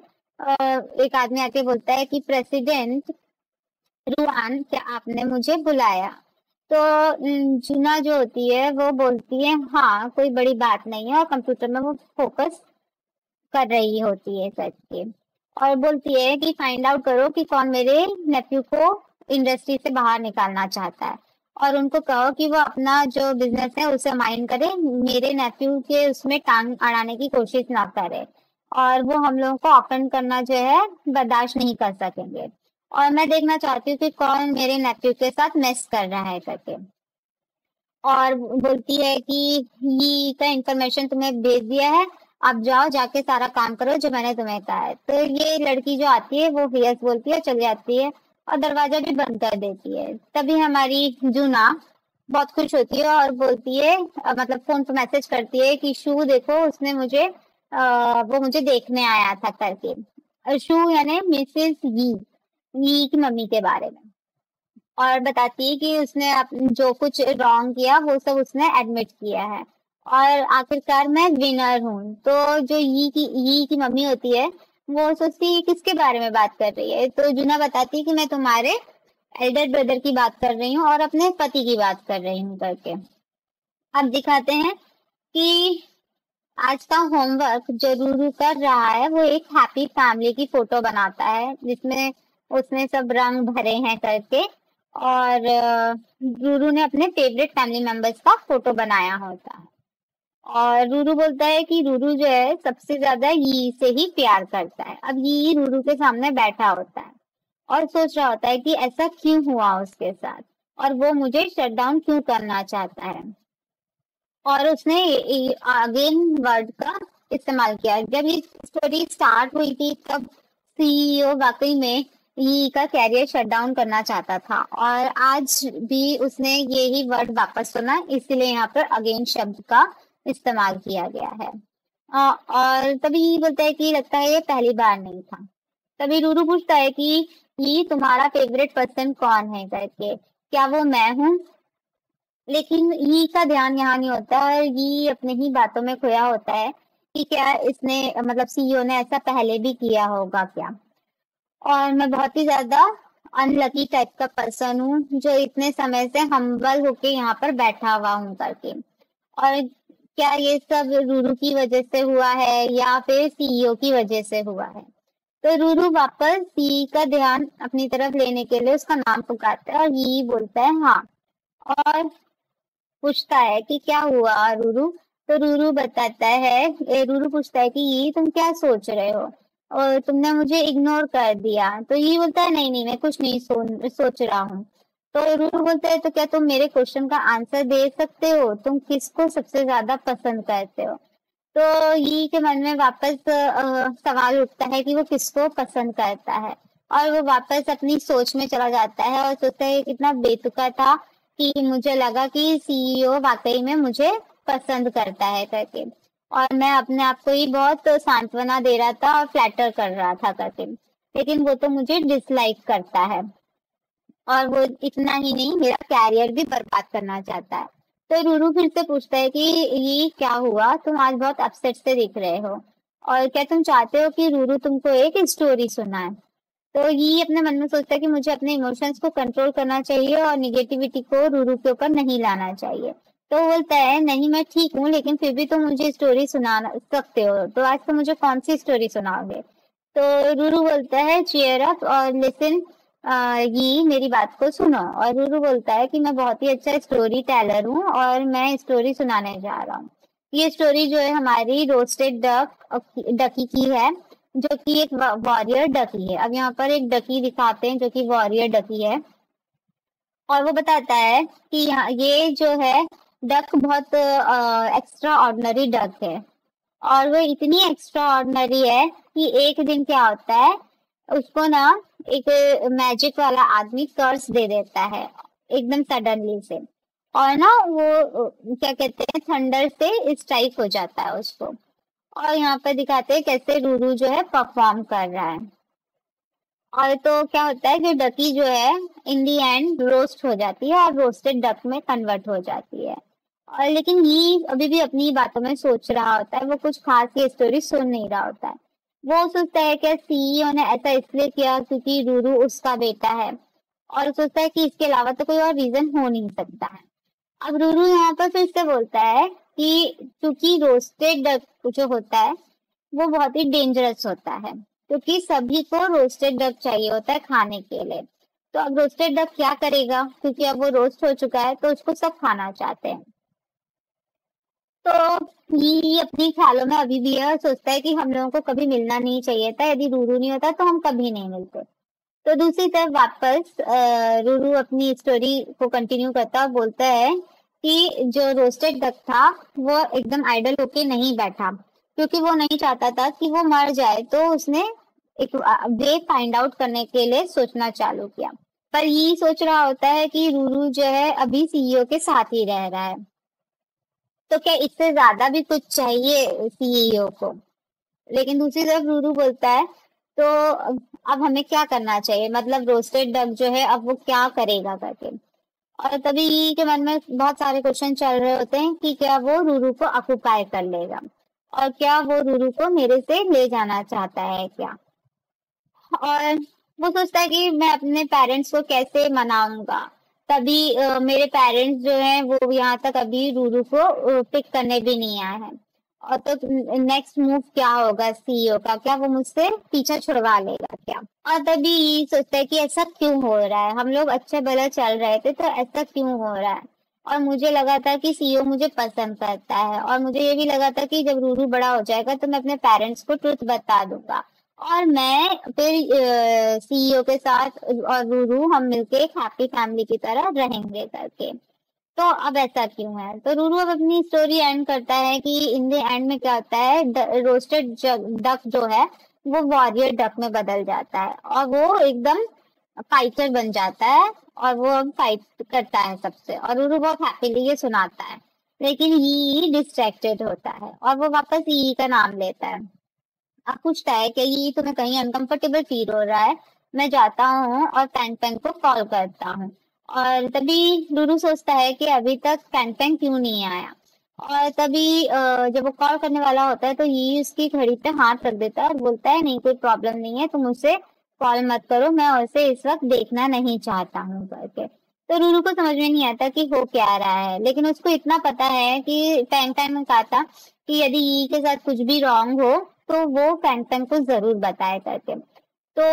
एक आदमी आके बोलता है कि प्रेसिडेंट रुआन क्या आपने मुझे बुलाया। तो जुना जो होती है वो बोलती है हाँ कोई बड़ी बात नहीं है, और कंप्यूटर में वो फोकस कर रही होती है सर्च के, और बोलती है कि फाइंड आउट करो कि कौन मेरे नेफ्यू को इंडस्ट्री से बाहर निकालना चाहता है, और उनको कहो कि वो अपना जो बिजनेस है उसे माइंड करे, मेरे नेफ्यू के उसमें टांग अड़ाने की कोशिश ना करे, और वो हम लोगों को ओपन करना जो है बर्दाश्त नहीं कर सकेंगे, और मैं देखना चाहती हूँ कि कौन मेरे नेफ्यू के साथ मेस कर रहा है करके। और बोलती है कि ये का इंफॉर्मेशन तुम्हें भेज दिया है, अब जाओ जाके सारा काम करो जो मैंने तुम्हें कहा है। तो ये लड़की जो आती है वो यस बोलती है, चली जाती है और दरवाजा भी बंद कर देती है। तभी हमारी जूना बहुत खुश होती है और बोलती है मतलब फोन पर मैसेज करती है कि शू देखो उसने मुझे आ, वो मुझे देखने आया था करके, शू यानी मिसेस यी यी की मम्मी के बारे में, और बताती है कि उसने जो कुछ रॉन्ग किया वो सब उसने एडमिट किया है और आखिरकार मैं विनर हूँ। तो जो यी की यी की मम्मी होती है वो सोचती है किसके बारे में बात कर रही है, तो जुना बताती है कि मैं तुम्हारे एल्डर ब्रदर की बात कर रही हूँ और अपने पति की बात कर रही हूँ करके। अब दिखाते हैं कि आज का होमवर्क जो रूरू कर रहा है वो एक हैप्पी फैमिली की फोटो बनाता है जिसमें उसमें सब रंग भरे हैं करके, और रूरू ने अपने फेवरेट फैमिली मेंबर्स का फोटो बनाया होता है। और रूरू बोलता है कि रूरू जो है सबसे ज्यादा यी से ही प्यार करता है। अब यी रूरू के सामने बैठा होता है और सोच रहा होता है कि ऐसा क्यों हुआ उसके साथ और वो मुझे शट डाउन क्यों करना चाहता है, और उसने अगेन वर्ड का इस्तेमाल किया। जब ये स्टोरी स्टार्ट हुई थी तब सीईओ वाकई में यी का कैरियर शट डाउन करना चाहता था, और आज भी उसने ये ही वर्ड वापस सुना, इसीलिए यहाँ पर अगेन शब्द का इस्तेमाल किया गया है। आ, और तभी ये बोलता है कि लगता है ये पहली बार नहीं था। तभी रूरू पूछता है कि ये तुम्हारा फेवरेट पर्सन कौन है करके, क्या वो मैं हूँ, लेकिन ये का ध्यान यहाँ नहीं होता और ये अपने ही बातों में खोया होता है कि क्या इसने मतलब सीईओ ने ऐसा पहले भी किया होगा क्या, और मैं बहुत ही ज्यादा अनलकी टाइप का पर्सन हूँ जो इतने समय से हम्बल होके यहाँ पर बैठा हुआ हूँ करके, और क्या ये सब रूरू की वजह से हुआ है या फिर सीईओ की वजह से हुआ है। तो रूरू वापस सी का ध्यान अपनी तरफ लेने के लिए उसका नाम पुकारता है और यी बोलता है हाँ, और पूछता है कि क्या हुआ रूरू। तो रूरू बताता है रूरू पूछता है कि यी तुम क्या सोच रहे हो और तुमने मुझे इग्नोर कर दिया। तो यी बोलता है नहीं नहीं मैं कुछ नहीं सो, सोच रहा हूँ। तो रूरू बोलता है तो क्या तुम मेरे क्वेश्चन का आंसर दे सकते हो, तुम किसको सबसे ज्यादा पसंद करते हो। तो यी के मन में वापस सवाल उठता है कि वो किसको पसंद करता है, और वो वापस अपनी सोच में चला जाता है और सोचता है कितना बेतुका था कि मुझे लगा कि सीईओ वाकई में मुझे पसंद करता है करके, और मैं अपने आप को ही बहुत सांत्वना दे रहा था और फ्लैटर कर रहा था करके, लेकिन वो तो मुझे डिसलाइक करता है और वो इतना ही नहीं मेरा कैरियर भी बर्बाद करना चाहता है। तो रूरू फिर से पूछता है कि ये क्या हुआ, तुम आज बहुत अपसेट से दिख रहे हो और क्या तुम चाहते हो कि रूरू तुमको एक स्टोरी सुनाए। तो ये अपने मन में सोचता है कि मुझे अपने इमोशंस को कंट्रोल करना चाहिए और निगेटिविटी को रूरू के ऊपर नहीं लाना चाहिए। तो बोलता है नहीं मैं ठीक हूँ लेकिन फिर भी तुम मुझे स्टोरी सुना सकते हो, तो आज तुम मुझे कौन सी स्टोरी सुनाओगे। तो रूरू बोलता है चीयर अप और लिसन ये मेरी बात को सुनो, और रूरू बोलता है कि मैं बहुत ही अच्छा स्टोरी टेलर हूँ और मैं स्टोरी सुनाने जा रहा हूँ। ये स्टोरी जो है हमारी रोस्टेड डक डकी की है जो कि एक वॉरियर डकी है। अब यहाँ पर एक डकी दिखाते हैं जो कि वॉरियर डकी है, और वो बताता है कि ये जो है डक बहुत एक्स्ट्रा ऑर्डिनरी डक है, और वो इतनी एक्स्ट्रा ऑर्डिनरी है कि एक दिन क्या होता है, उसको ना एक मैजिक वाला आदमी कर्स दे देता है एकदम सडनली से, और ना वो क्या कहते हैं थंडर से स्ट्राइक हो जाता है उसको। और यहाँ पर दिखाते हैं कैसे रूरू जो है परफॉर्म कर रहा है। और तो क्या होता है कि डकी जो है इन दी एंड रोस्ट हो जाती है और रोस्टेड डक में कन्वर्ट हो जाती है। और लेकिन ये अभी भी अपनी बातों में सोच रहा होता है, वो कुछ खास की स्टोरी सुन नहीं रहा होता है। वो सोचता है कि सीईओ ने ऐसा इसलिए किया क्योंकि रूरू उसका बेटा है, और सोचता है कि इसके अलावा तो कोई और रीजन हो नहीं सकता है। अब रूरू यहाँ पर फिर से बोलता है कि क्योंकि रोस्टेड डक जो होता है वो बहुत ही डेंजरस होता है, क्योंकि सभी को रोस्टेड डक चाहिए होता है खाने के लिए। तो अब रोस्टेड डक क्या करेगा, क्योंकि अब वो रोस्ट हो चुका है तो उसको सब खाना चाहते हैं। तो ये अपने ख्यालों में अभी भी है, सोचता है कि हम लोगों को कभी मिलना नहीं चाहिए था, यदि रूरू नहीं होता तो हम कभी नहीं मिलते। तो दूसरी तरफ वापस रूरू अपनी स्टोरी को कंटिन्यू करता, बोलता है कि जो रोस्टेड डक था वो एकदम आइडल होके नहीं बैठा, क्योंकि वो नहीं चाहता था कि वो मर जाए, तो उसने एक वे फाइंड आउट करने के लिए सोचना चालू किया। पर ये सोच रहा होता है कि रूरू जो है अभी सीईओ के साथ ही रह रहा है, तो क्या इससे ज्यादा भी कुछ चाहिए सीईओ को। लेकिन दूसरी तरफ रूरू बोलता है तो अब हमें क्या करना चाहिए, मतलब रोस्टेड डक जो है अब वो क्या करेगा करके। और तभी यी के मन में बहुत सारे क्वेश्चन चल रहे होते हैं कि क्या वो रूरू को ऑक्यूपाई कर लेगा, और क्या वो रूरू को मेरे से ले जाना चाहता है क्या। और वो सोचता है कि मैं अपने पेरेंट्स को कैसे मनाऊंगा, तभी uh, मेरे पेरेंट्स जो हैं वो यहाँ तक अभी रूरू को पिक करने भी नहीं आए हैं, और तो नेक्स्ट मूव क्या होगा सीईओ का, क्या वो मुझसे पीछा छुड़वा लेगा क्या। और तभी ये सोचता है कि ऐसा क्यों हो रहा है, हम लोग अच्छे भले चल रहे थे तो ऐसा क्यों हो रहा है। और मुझे लगा था कि सीईओ मुझे पसंद करता है, और मुझे ये भी लगा था कि जब रूरू बड़ा हो जाएगा तो मैं अपने पेरेंट्स को ट्रुथ बता दूंगा, और मैं फिर सीईओ के साथ और रूरू हम मिलके एक हैप्पी फैमिली की तरह रहेंगे करके। तो अब ऐसा क्यों है। तो रूरू अब अपनी स्टोरी एंड करता है कि इन द एंड में क्या होता है, रोस्टेड डक जो है वो वॉरियर डक में बदल जाता है, और वो एकदम फाइटर बन जाता है, और वो अब फाइट करता है सबसे, और रूरू बहुत हैप्पीली ये सुनाता है। लेकिन ये डिस्ट्रैक्टेड होता है और वो वापस ई का नाम लेता है। अब पूछता है कि ये तुम्हें कहीं अनकंफर्टेबल फील हो रहा है, मैं जाता हूँ और पैंग पैंग को कॉल करता हूँ। और तभी रूरू सोचता है कि अभी तक पैंग पैंग क्यों नहीं आया। और तभी जब वो कॉल करने वाला होता है तो ये उसकी घड़ी पे हाथ रख देता है और बोलता है नहीं कोई प्रॉब्लम नहीं है, तुम उसे कॉल मत करो, मैं उसे इस वक्त देखना नहीं चाहता हूँ करके। तो रूरू को समझ में नहीं आता कि हो क्या रहा है, लेकिन उसको इतना पता है कि पैंग पैंग ने कहा था कि यदि ये के साथ कुछ भी रॉन्ग हो तो वो फैंग फैंग को जरूर बताया करके। तो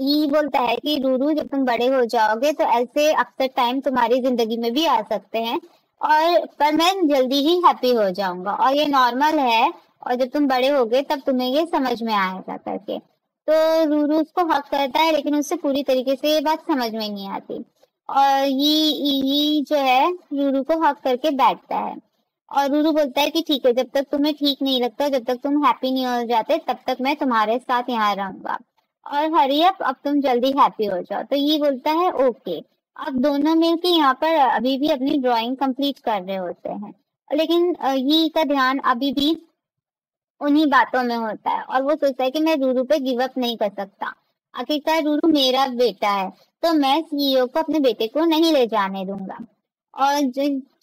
ये बोलता है कि रूरू जब तुम बड़े हो जाओगे तो ऐसे अक्सर टाइम तुम्हारी जिंदगी में भी आ सकते हैं, और पर मैं जल्दी ही हैप्पी हो जाऊंगा, और ये नॉर्मल है, और जब तुम बड़े होगे तब तुम्हें ये समझ में आएगा करके। तो रूरू उसको हक करता है, लेकिन उससे पूरी तरीके से ये बात समझ में नहीं आती, और ये ये जो है रूरू को हक करके बैठता है। और रूरू बोलता है कि ठीक है, जब तक तुम्हें ठीक नहीं लगता, जब तक तुम हैप्पी नहीं हो जाते, तब तक मैं तुम्हारे साथ यहाँ रहूंगा, और हरी अप अब तुम जल्दी हैप्पी हो जाओ। तो ये बोलता है ओके। अब दोनों मिलके यहाँ पर अभी भी अपनी ड्राइंग कंप्लीट कर रहे होते हैं, लेकिन ये का ध्यान अभी भी उन्हीं बातों में होता है, और वो सोचता है कि मैं रूरू पे गिव अप नहीं कर सकता, आखिरकार रूरू मेरा बेटा है, तो मैं सीईओ को अपने बेटे को नहीं ले जाने दूंगा, और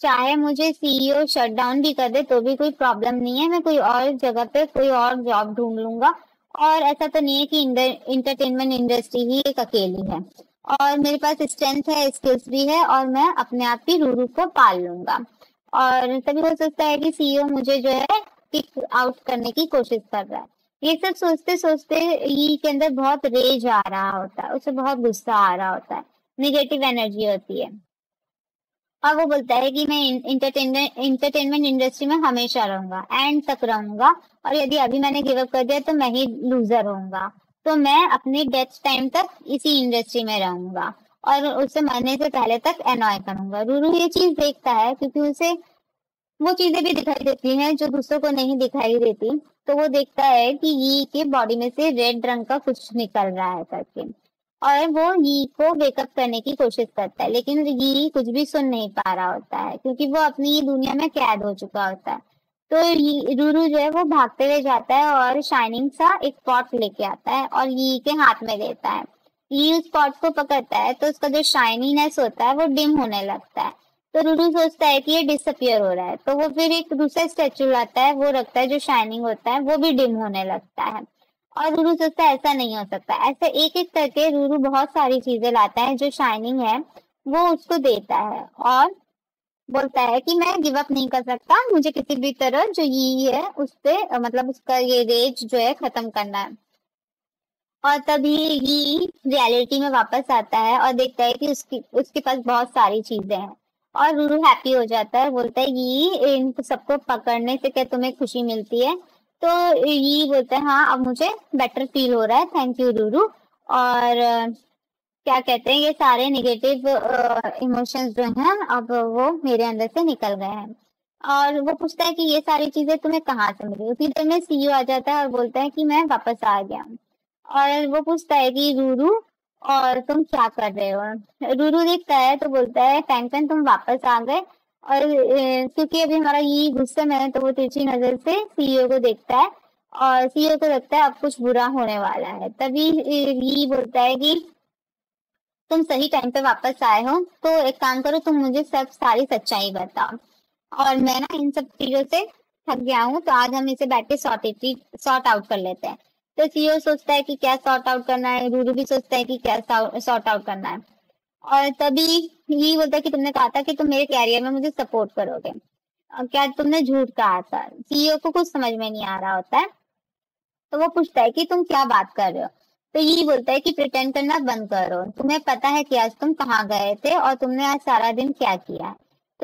चाहे मुझे सीईओ शट डाउन भी कर दे तो भी कोई प्रॉब्लम नहीं है, मैं कोई और जगह पे कोई और जॉब ढूंढ लूंगा। और ऐसा तो नहीं है कि इंटरटेनमेंट इंडस्ट्री ही एक अकेली है, और मेरे पास स्ट्रेंथ है, स्किल्स भी है, और मैं अपने आप ही रूरू को पाल लूंगा। और तभी हो सकता है कि सीईओ मुझे जो है किक आउट करने की कोशिश कर रहा है। ये सब सोचते सोचते ये के अंदर बहुत रेज आ रहा होता है, उसे बहुत गुस्सा आ रहा होता है, निगेटिव एनर्जी होती है, और वो बोलता है कि मैं इंटरटेनमेंट इंटरटेनमेंट इंडस्ट्री में हमेशा रहूंगा, एंड तक रहूंगा, और यदि अभी मैंने गिव अप कर दिया तो मैं ही लूजर होऊंगा, तो मैं अपने डेथ टाइम तक इसी इंडस्ट्री में रहूंगा, और उसे मरने से पहले तक एनॉय करूंगा। रूरू ये चीज देखता है, क्योंकि उसे वो चीजें भी दिखाई देती हैं जो दूसरों को नहीं दिखाई देती, तो वो देखता है कि यी के बॉडी में से रेड रंग का कुछ निकल रहा है करके, और वो यी को वेकअप करने की कोशिश करता है, लेकिन यी कुछ भी सुन नहीं पा रहा होता है क्योंकि वो अपनी दुनिया में कैद हो चुका होता है। तो रूरू जो है वो भागते हुए जाता है और शाइनिंग सा एक पॉट लेके आता है और यी के हाथ में देता है। यी उस पॉट को पकड़ता है तो उसका जो शाइनीनेस होता है वो डिम होने लगता है। तो रूरू सोचता है कि ये डिसअपियर हो रहा है, तो वो फिर एक दूसरा स्टैचू लाता है, वो रखता है, जो शाइनिंग होता है वो भी डिम होने लगता है। और रूरू सोचता है ऐसा नहीं हो सकता। ऐसे एक एक करके रूरू बहुत सारी चीजें लाता है, जो शाइनिंग है वो उसको देता है और बोलता है कि मैं गिव अप नहीं कर सकता, मुझे किसी भी तरह जो ये है उस पर मतलब उसका ये रेज जो है खत्म करना है। और तभी ये रियलिटी में वापस आता है और देखता है कि उसकी उसके पास बहुत सारी चीजें हैं और रूरू हैप्पी हो जाता है। बोलता है ये इन सबको पकड़ने से क्या तुम्हें खुशी मिलती है? तो ये बोलता है हाँ, अब मुझे बेटर फील हो रहा है, थैंक यू रूरू। और क्या कहते हैं, ये सारे निगेटिव इमोशंस जो हैं अब वो मेरे अंदर से निकल गए हैं। और वो पूछता है कि ये सारी चीजें तुम्हें कहाँ से मिली? उसी दिन में सीईओ आ जाता है और बोलता है कि मैं वापस आ गया। और वो पूछता है कि रूरू और तुम क्या कर रहे हो? रूरू देखता है तो बोलता है टैंकन तुम वापस आ गए। और क्योंकि अभी हमारा ये गुस्से में है तो वो तिरछी नजर से सीईओ को देखता है और सीईओ को लगता है अब कुछ बुरा होने वाला है। तभी ये बोलता है कि तुम सही टाइम पे वापस आए हो, तो एक काम करो, तुम मुझे सब सारी सच्चाई बताओ, और मैं ना इन सब चीजों से थक गया हूँ, तो आज हम इसे बैठ के सॉर्ट आउट कर लेते हैं। तो सीईओ सोचता है कि क्या सॉर्ट आउट करना है, रूरू भी सोचता है कि क्या सॉर्ट आउट करना है। और तभी ये बोलता है कि तुमने कहा था कि तुम मेरे कैरियर में मुझे सपोर्ट करोगे, क्या तुमने झूठ कहा था? सीईओ को कुछ समझ में नहीं आ रहा होता है, तो वो पूछता है कि तुम क्या बात कर रहे हो? तो ये बोलता है कि प्रिटेंड करना बंद करो, तुम्हें पता है कि आज तुम कहाँ गए थे और तुमने आज सारा दिन क्या किया।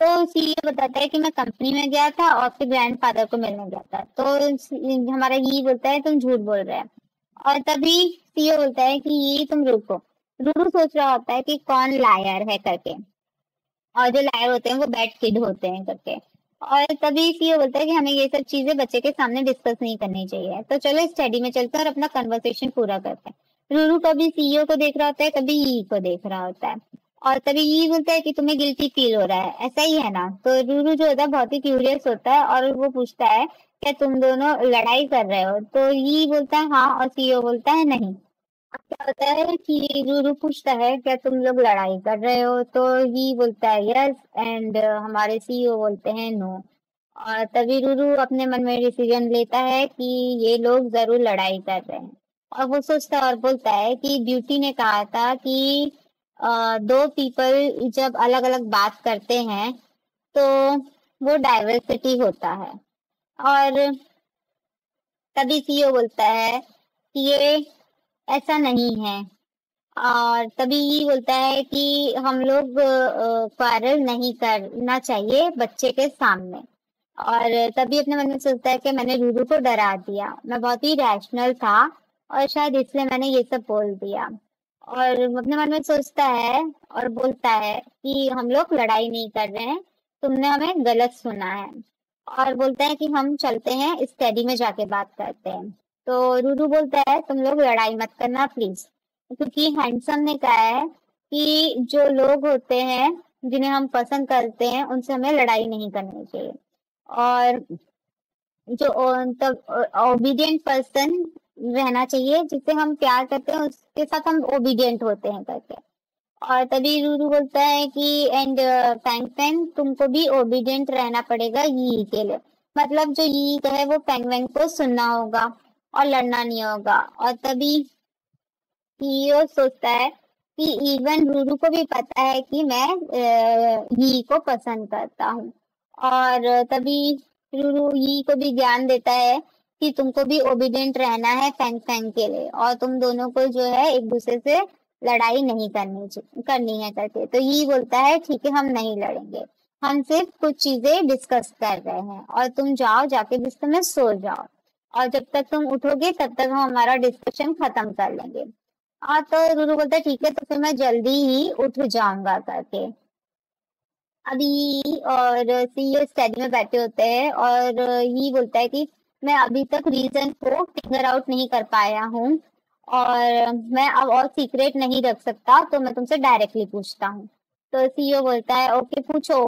तो सीईओ बताता है कि मैं कंपनी में गया था और फिर ग्रैंडफादर को मिलने गया था। तो हमारा ये बोलता है तुम झूठ बोल रहे हो। और तभी सीईओ बोलता है कि ये तुम रुको। रूरू सोच रहा होता है कि कौन लायर है करके, और जो लायर होते हैं वो बैड किड होते हैं करके। और तभी सीईओ बोलता है कि हमें ये सब चीजें बच्चे के सामने डिस्कस नहीं करनी चाहिए, तो चलो स्टडी में चलते हैं और अपना कन्वर्सेशन पूरा करते हैं। रूरू कभी सीईओ को देख रहा होता है, कभी यी को देख रहा होता है, और तभी यी बोलता है कि तुम्हें गिल्टी फील हो रहा है, ऐसा ही है ना? तो रूरू जो होता है बहुत ही क्यूरियस होता है और वो पूछता है क्या तुम दोनों लड़ाई कर रहे हो? तो यी बोलता है हाँ, और सीईओ बोलता है नहीं। क्या होता है कि रूरू पूछता है क्या तुम लोग लड़ाई कर रहे हो? तो यी बोलता है यस, एंड हमारे सीईओ बोलते हैं नो। और तभी रूरू अपने मन में डिसीजन लेता है कि ये लोग जरूर लड़ाई कर रहे हैं। और वो सोचता है और बोलता है कि ब्यूटी ने कहा था कि आ, दो पीपल जब अलग अलग बात करते हैं तो वो डाइवर्सिटी होता है। और तभी सीईओ बोलता है कि ये ऐसा नहीं है। और तभी ये बोलता है कि हम लोग क्वारल नहीं करना चाहिए बच्चे के सामने। और तभी अपने मन में सोचता है कि मैंने रूरू को डरा दिया, मैं बहुत ही रैशनल था और शायद इसलिए मैंने ये सब बोल दिया। और अपने मन में सोचता है और बोलता है कि हम लोग लड़ाई नहीं कर रहे हैं, तुमने हमें गलत सुना है। और बोलता है कि हम चलते हैं, स्टडी में जाके बात करते हैं। तो रूरू बोलता है तुम लोग लड़ाई मत करना प्लीज, क्योंकि हैंडसम ने कहा है कि जो लोग होते हैं जिन्हें हम पसंद करते हैं उनसे हमें लड़ाई नहीं करनी चाहिए, और जो तब ओबीडियंट पर्सन रहना चाहिए जिससे हम प्यार करते हैं उसके साथ हम ओबीडियंट होते हैं करके। और तभी रूरू बोलता है कि एंड पैंगपेन तुमको भी ओबीडियंट रहना पड़ेगा यी के लिए, मतलब जो यी है वो पैंगपेन को सुनना होगा और लड़ना नहीं होगा। और तभी सीईओ सोचता है कि इवन रूरू को भी पता है कि मैं यी को पसंद करता हूँ। और तभी रूरू यी को भी ज्ञान देता है कि तुमको भी ओबीडियंट रहना है फैंग फैंग के लिए, और तुम दोनों को जो है एक दूसरे से लड़ाई नहीं करनी करनी है करके। तो यी बोलता है ठीक है, हम नहीं लड़ेंगे, हम सिर्फ कुछ चीजें डिस्कस कर रहे हैं, और तुम जाओ जाके बिस्तर में सो जाओ, और जब तक तुम उठोगे तब तक हम हमारा डिस्कशन खत्म कर लेंगे। और तो रूरू बोलता है ठीक है, तो फिर मैं जल्दी ही उठ जाऊंगा करके। अभी और सीईओ स्टडी में बैठे होते हैं और यी बोलता है कि मैं अभी तक रीजन को फिगर आउट नहीं कर पाया हूँ और मैं अब और सीक्रेट नहीं रख सकता, तो मैं तुमसे डायरेक्टली पूछता हूँ। तो सीईओ बोलता है ओके पूछो।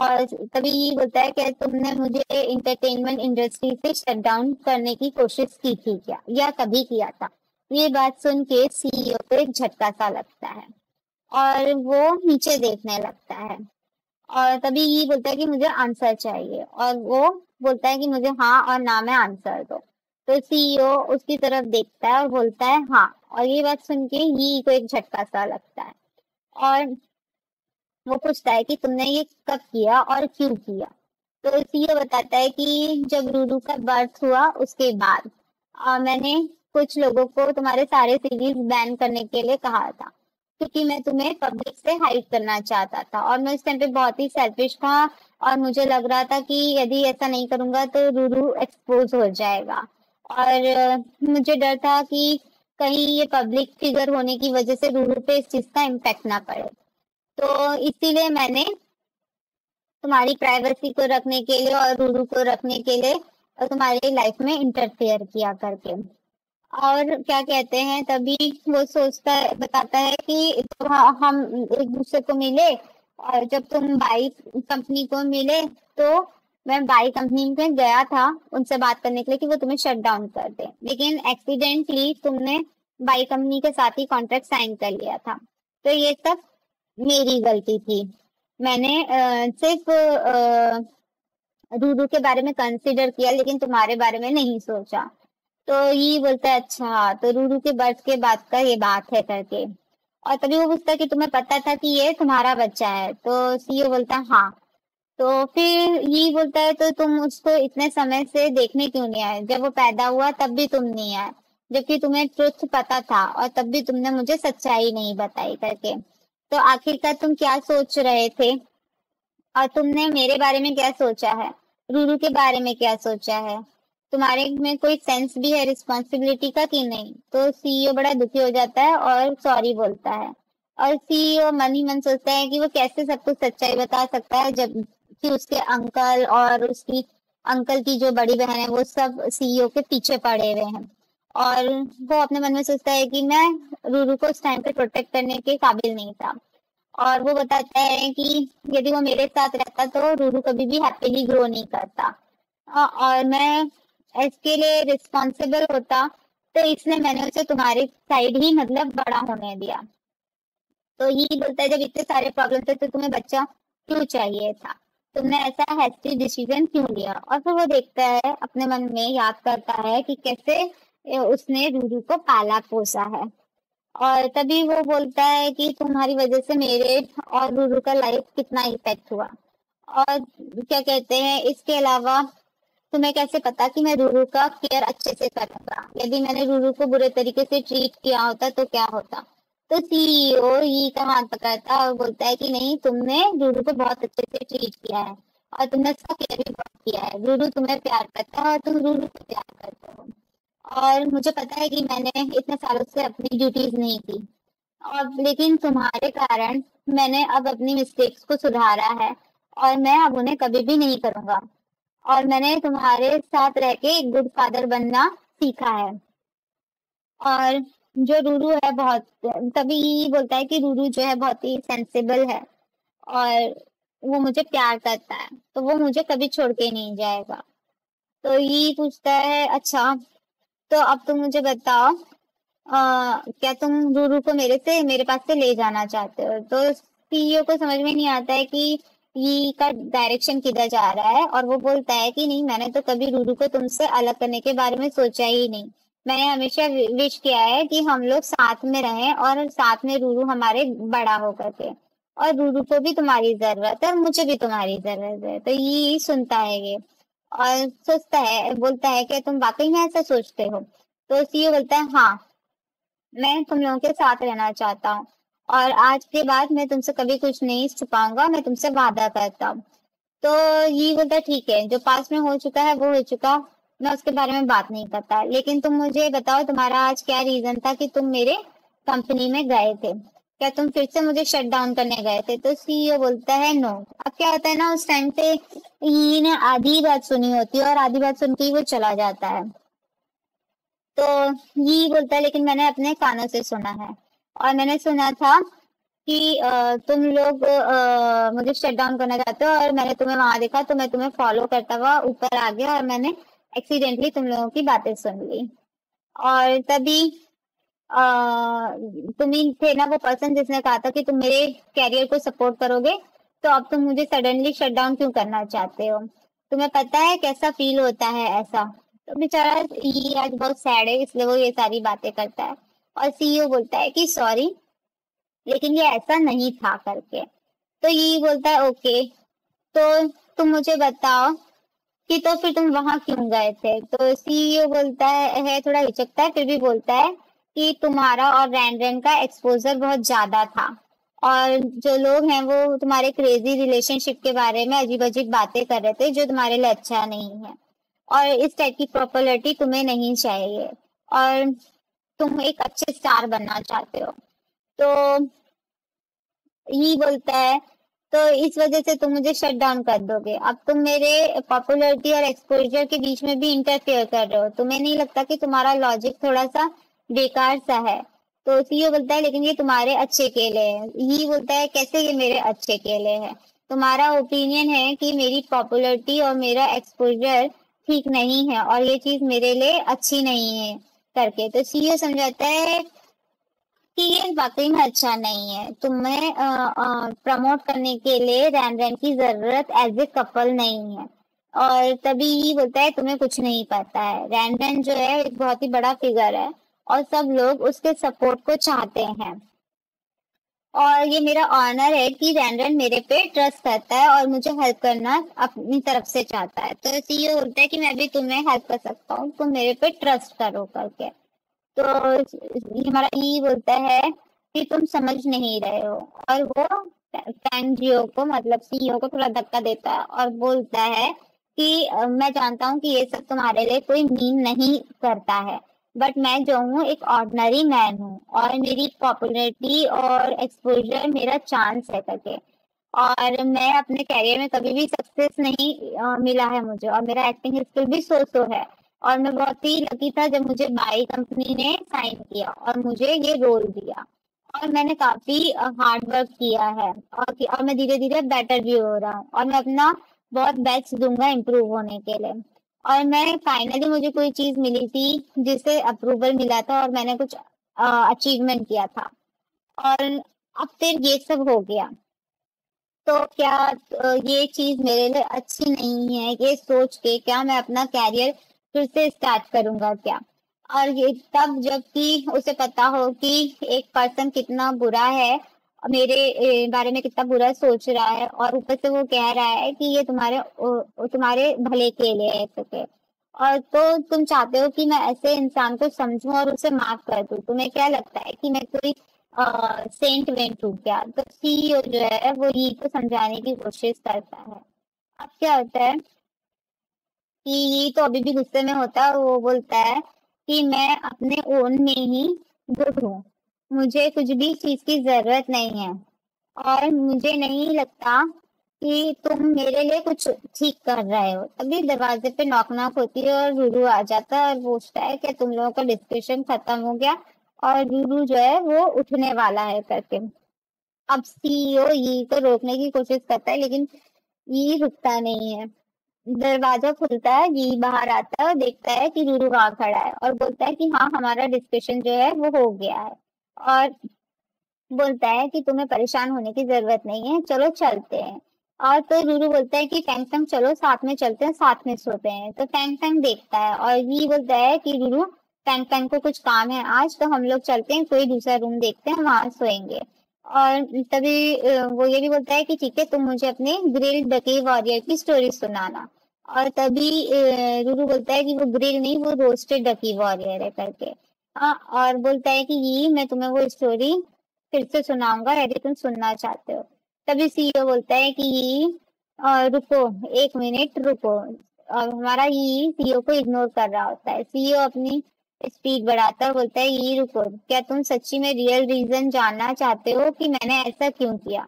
और तभी ये बोलता है कि तुमने मुझे एंटरटेनमेंट इंडस्ट्री से शट डाउन करने की कोशिश की थी क्या, या कभी किया था? ये बात सुन के सीईओ को एक झटका सा लगता है और वो नीचे देखने लगता है। और तभी ये बोलता है कि मुझे आंसर चाहिए, और वो बोलता है कि मुझे हाँ और ना में आंसर दो। तो सीईओ उसकी तरफ देखता है और बोलता है हाँ, और ये बात सुन के यी को एक झटका सा लगता है और वो पूछता है कि तुमने ये कब किया और क्यों किया? तो सीईओ बताता है कि जब रूरू का बर्थ हुआ उसके बाद और मैंने कुछ लोगों को तुम्हारे सारे सीरीज बैन करने के लिए कहा था क्योंकि मैं तुम्हें पब्लिक से हाइड करना चाहता था और मैं उस टाइम पे बहुत ही सेल्फिश था और मुझे लग रहा था कि यदि ऐसा नहीं करूंगा तो रूरू एक्सपोज हो जाएगा और मुझे डर था कि कहीं ये पब्लिक फिगर होने की वजह से रूरू पे इस चीज का इम्पैक्ट ना पड़े, तो इसीलिए मैंने तुम्हारी प्राइवेसी को रखने के लिए और रूरू को रखने के लिए और तुम्हारी लाइफ में इंटरफेयर किया करके। और क्या कहते हैं, तभी वो सोचता है, बताता है कि तो हम एक दूसरे को मिले और जब तुम बाई कंपनी को मिले तो मैं बाई कंपनी में गया था उनसे बात करने के लिए कि वो तुम्हें शट डाउन कर दे, लेकिन एक्सीडेंटली तुमने बाई कंपनी के साथ ही कॉन्ट्रैक्ट साइन कर लिया था, तो ये सब मेरी गलती थी। मैंने आ, सिर्फ आ, रूरू के बारे में कंसिडर किया लेकिन तुम्हारे बारे में नहीं सोचा। तो ये बोलता है अच्छा तो रूरू के बर्थ के बाद का ये बात है करके। और तभी वो पूछता है कि तुम्हें पता था कि ये तुम्हारा बच्चा है? तो सीईओ बोलता है हाँ। तो फिर ये बोलता है तो तुम उसको इतने समय से देखने क्यों नहीं आए? जब वो पैदा हुआ तब भी तुम नहीं आए, जबकि तुम्हें ट्रुथ पता था और तब भी तुमने मुझे सच्चाई नहीं बताई करके। तो आखिरकार तुम क्या सोच रहे थे और तुमने मेरे बारे में क्या सोचा है, रूरू के बारे में क्या सोचा है? तुम्हारे में कोई सेंस भी है रिस्पॉन्सिबिलिटी का कि नहीं? तो सीईओ बड़ा दुखी हो जाता है और सॉरी बोलता है। और सीईओ मन ही मन सोचता है कि वो कैसे सबको सच्चाई बता सकता है जब कि उसके अंकल और उसकी अंकल की जो बड़ी बहन है वो सब सीईओ के पीछे पड़े हुए हैं। और वो अपने मन में सोचता है कि मैं रूरू को उस टाइम पे प्रोटेक्ट करने के काबिल नहीं था। और वो बताता है कि यदि वो मेरे साथ रहता तो रूरू कभी भी हैप्पीली ग्रो नहीं करता और मैं इसके लिए रिस्पॉन्सिबल होता, तो इसलिए मैंने उसे तुम्हारी साइड ही मतलब बड़ा होने दिया। तो यही बोलता है जब इतने सारे प्रॉब्लम थे तो तुम्हें बच्चा क्यों चाहिए था? तुमने ऐसा हैस्टी डिसीजन क्यों लिया? और फिर वो देखता है, अपने मन में याद करता है कि कैसे उसने रूरू को पाला पोसा है। और तभी वो बोलता है कि तुम्हारी वजह से मेरे और रूरू का लाइफ कितना इफेक्ट हुआ। और क्या कहते हैं, इसके अलावा तुम्हें कैसे पता कि मैं रूरू का केयर अच्छे से करूंगा? यदि मैंने रूरू को बुरे तरीके से ट्रीट किया होता तो क्या होता? तो सीईओ यी का हाथ पकड़ता है और बोलता है कि नहीं, तुमने रूरू को बहुत अच्छे से ट्रीट किया है और तुमने उसका केयर भी बहुत किया है। रूरू तुम्हें प्यार करता है और तुम रूरू को प्यार करते हो। और मुझे पता है कि मैंने इतने सालों से अपनी ड्यूटीज नहीं की और लेकिन तुम्हारे कारण मैंने अब अपनी मिस्टेक्स को सुधारा है और मैं अब उन्हें कभी भी नहीं करूँगा। और मैंने तुम्हारे साथ रह के एक गुड फादर बनना सीखा है। और जो रूरू है बहुत, तभी ये बोलता है कि रूरू जो है बहुत ही सेंसिबल है और वो मुझे प्यार करता है, तो वो मुझे कभी छोड़ के नहीं जाएगा। तो ये पूछता है अच्छा तो अब तुम मुझे बताओ आ, क्या तुम रूरू को मेरे से मेरे पास से ले जाना चाहते हो? तो सीईओ को समझ में नहीं आता है कि ये का डायरेक्शन किधर जा रहा है और वो बोलता है कि नहीं, मैंने तो कभी रूरू को तुमसे अलग करने के बारे में सोचा ही नहीं। मैंने हमेशा विश किया है कि हम लोग साथ में रहें और साथ में रूरू हमारे बड़ा होकर के, और रूरू को भी तुम्हारी जरूरत है और मुझे भी तुम्हारी जरूरत है। तो ये सुनता है ये और सोचता है, बोलता है कि तुम वाकई में ऐसा सोचते हो? तो सीईओ बोलता है हाँ, मैं तुम लोगों के साथ रहना चाहता हूँ और आज के बाद मैं तुमसे कभी कुछ नहीं छुपाऊंगा, मैं तुमसे वादा करता हूँ। तो ये बोलता ठीक है, जो पास में हो चुका है वो हो चुका, मैं उसके बारे में बात नहीं करता, लेकिन तुम मुझे बताओ तुम्हारा आज क्या रीजन था कि तुम मेरे कंपनी में गए थे? क्या तुम फिर से मुझे शट डाउन करने गए थे? तो सीईओ बोलता है नो। अब क्या होता है ना, उस टाइम पे ई ने आधी बात सुनी होती है और आधी बात सुनते ही वो चला जाता है। तो ये बोलता है लेकिन मैंने अपने कानों से सुना है और मैंने सुना था कि आ, तुम लोग आ, मुझे शट डाउन करना चाहते हो और मैंने तुम्हें वहां देखा तो मैं तुम्हें फॉलो करता हुआ ऊपर आ गया और मैंने एक्सीडेंटली तुम लोगों की बातें सुन ली। और तभी आ, तुम ही थे ना वो पर्सन जिसने कहा था कि तुम मेरे कैरियर को सपोर्ट करोगे, तो अब तुम मुझे सडनली शट डाउन क्यों करना चाहते हो? तुम्हें पता है कैसा फील होता है ऐसा? तो बेचारा ये आज बहुत सैड है इसलिए वो ये सारी बातें करता है। और सीईओ बोलता है कि सॉरी लेकिन ये ऐसा नहीं था करके। तो ये बोलता है ओके तो तुम मुझे बताओ कि तो फिर तुम वहां क्यों गए थे? तो सीईओ बोलता है, थोड़ा हिचकता है फिर भी बोलता है कि तुम्हारा और रैन रैन का एक्सपोजर बहुत ज्यादा था और जो लोग हैं वो तुम्हारे क्रेजी रिलेशनशिप के बारे में अजीब अजीब बातें कर रहे थे जो तुम्हारे लिए अच्छा नहीं है और इस टाइप की पॉपुलैरिटी तुम्हें नहीं चाहिए और तुम एक अच्छे स्टार बनना चाहते हो। तो ये बोलता है तो इस वजह से तुम मुझे शट डाउन कर दोगे। अब तुम मेरे पॉपुलैरिटी और एक्सपोजर के बीच में भी इंटरफेयर कर रहे हो, तुम्हें नहीं लगता कि तुम्हारा लॉजिक थोड़ा सा बेकार सा है? तो सीईओ बोलता है लेकिन ये तुम्हारे अच्छे केले हैं। ये बोलता है कैसे ये मेरे अच्छे केले हैं? तुम्हारा ओपिनियन है कि मेरी पॉपुलैरिटी और मेरा एक्सपोजर ठीक नहीं है और ये चीज मेरे लिए अच्छी नहीं है करके। तो सीईओ समझाता है कि ये वाकई में अच्छा नहीं है, तुम्हें प्रमोट करने के लिए रैन रैन की जरूरत एज ए कपल नहीं है। और तभी ये बोलता है तुम्हें कुछ नहीं पता है, रैन रैन जो है एक बहुत ही बड़ा फिगर है और सब लोग उसके सपोर्ट को चाहते हैं और ये मेरा ऑनर है कि रैन रैन मेरे पे ट्रस्ट करता है और मुझे हेल्प करना अपनी तरफ से चाहता है। तो सीईओ बोलता है कि मैं भी तुम्हें हेल्प कर सकता हूँ, तुम मेरे पे ट्रस्ट करो करके। तो हमारा ई बोलता है कि तुम समझ नहीं रहे हो और वो फैंजियो को मतलब सीईओ को थोड़ा धक्का देता है और बोलता है कि मैं जानता हूँ कि ये सब तुम्हारे लिए कोई मीन नहीं करता है बट मैं जो हूँ एक ऑर्डिनरी मैन हूँ और मेरी पॉपुलैरिटी और एक्सपोजर मेरा चांस है करके और मैं अपने कैरियर में कभी भी सक्सेस नहीं आ, मिला है मुझे और मेरा एक्टिंग स्किल भी सो सो है और मैं बहुत ही लकी था जब मुझे बाई कंपनी ने साइन किया और मुझे ये रोल दिया और मैंने काफी हार्ड वर्क किया है और, और मैं धीरे धीरे बेटर भी हो रहा हूँ और मैं अपना बहुत बेस्ट दूंगा इम्प्रूव होने के लिए और मैं फाइनली मुझे कोई चीज मिली थी जिससे अप्रूवल मिला था और मैंने कुछ अचीवमेंट किया था और अब फिर ये सब हो गया। तो क्या तो ये चीज मेरे लिए अच्छी नहीं है ये सोच के क्या मैं अपना कैरियर फिर से स्टार्ट करूंगा क्या? और ये तब जबकि उसे पता हो कि एक पर्सन कितना बुरा है, मेरे बारे में कितना बुरा सोच रहा है और ऊपर से वो कह रहा है कि ये तुम्हारे तुम्हारे भले के लिए है करके और तो तुम चाहते हो कि मैं ऐसे इंसान को समझूं और उसे माफ कर दूं। तुम्हें क्या लगता है कि मैं कोई आ, सेंट वेंट हूं क्या? तो सीईओ जो है वो ये को समझाने की कोशिश करता है। अब क्या होता है कि ये तो अभी भी गुस्से में होता है, वो बोलता है कि मैं अपने ओन में ही गुड हूँ, मुझे कुछ भी चीज की जरूरत नहीं है और मुझे नहीं लगता कि तुम मेरे लिए कुछ ठीक कर रहे हो। तभी दरवाजे पे नॉक नॉक होती है और रूरू आ जाता है और पूछता है कि तुम लोगों का डिस्कशन खत्म हो गया और रूरू जो है वो उठने वाला है करके। अब सीईओ ये तो रोकने की कोशिश करता है लेकिन ये रुकता नहीं है। दरवाजा खुलता है, ये बाहर आता है और देखता है कि रूरू वहां खड़ा है और बोलता है कि हाँ हमारा डिस्कशन जो है वो हो गया है और बोलता है कि तुम्हें परेशान होने की जरूरत नहीं है, चलो चलते हैं। और तो रूरू बोलता है कि फैंग फैंग चलो साथ में चलते हैं, साथ में सोते हैं। तो फैंग फैंग देखता है और ये बोलता है कि रूरू फैंग फैंग को कुछ काम है आज तो हम लोग चलते हैं, कोई दूसरा रूम देखते हैं वहां सोएंगे। और तभी वो ये भी बोलता है कि ठीक है तुम मुझे अपने ग्रिल डकी वॉरियर की स्टोरी सुनाना और तभी रूरू बोलता है कि वो ग्रिल नहीं वो रोस्टेड डकी वॉरियर है करके और बोलता है कि ये मैं तुम्हें वो स्टोरी फिर से सुनाऊंगा यदि तुम सुनना चाहते हो। तभी सीईओ बोलता है कि ये रुको एक मिनट रुको और हमारा ये सीईओ को इग्नोर कर रहा होता है। सीईओ अपनी स्पीड बढ़ाता बोलता है, ये रुको, क्या तुम सच्ची में रियल रीजन जानना चाहते हो कि मैंने ऐसा क्यों किया?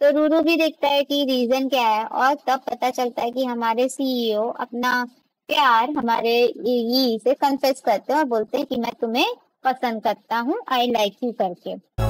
तो रूरू भी देखता है कि रीजन क्या है, और तब पता चलता है कि हमारे सीईओ अपना प्यार हमारे यी से कन्फेस करते हैं और बोलते हैं कि मैं तुम्हें पसंद करता हूँ, आई लाइक यू करके।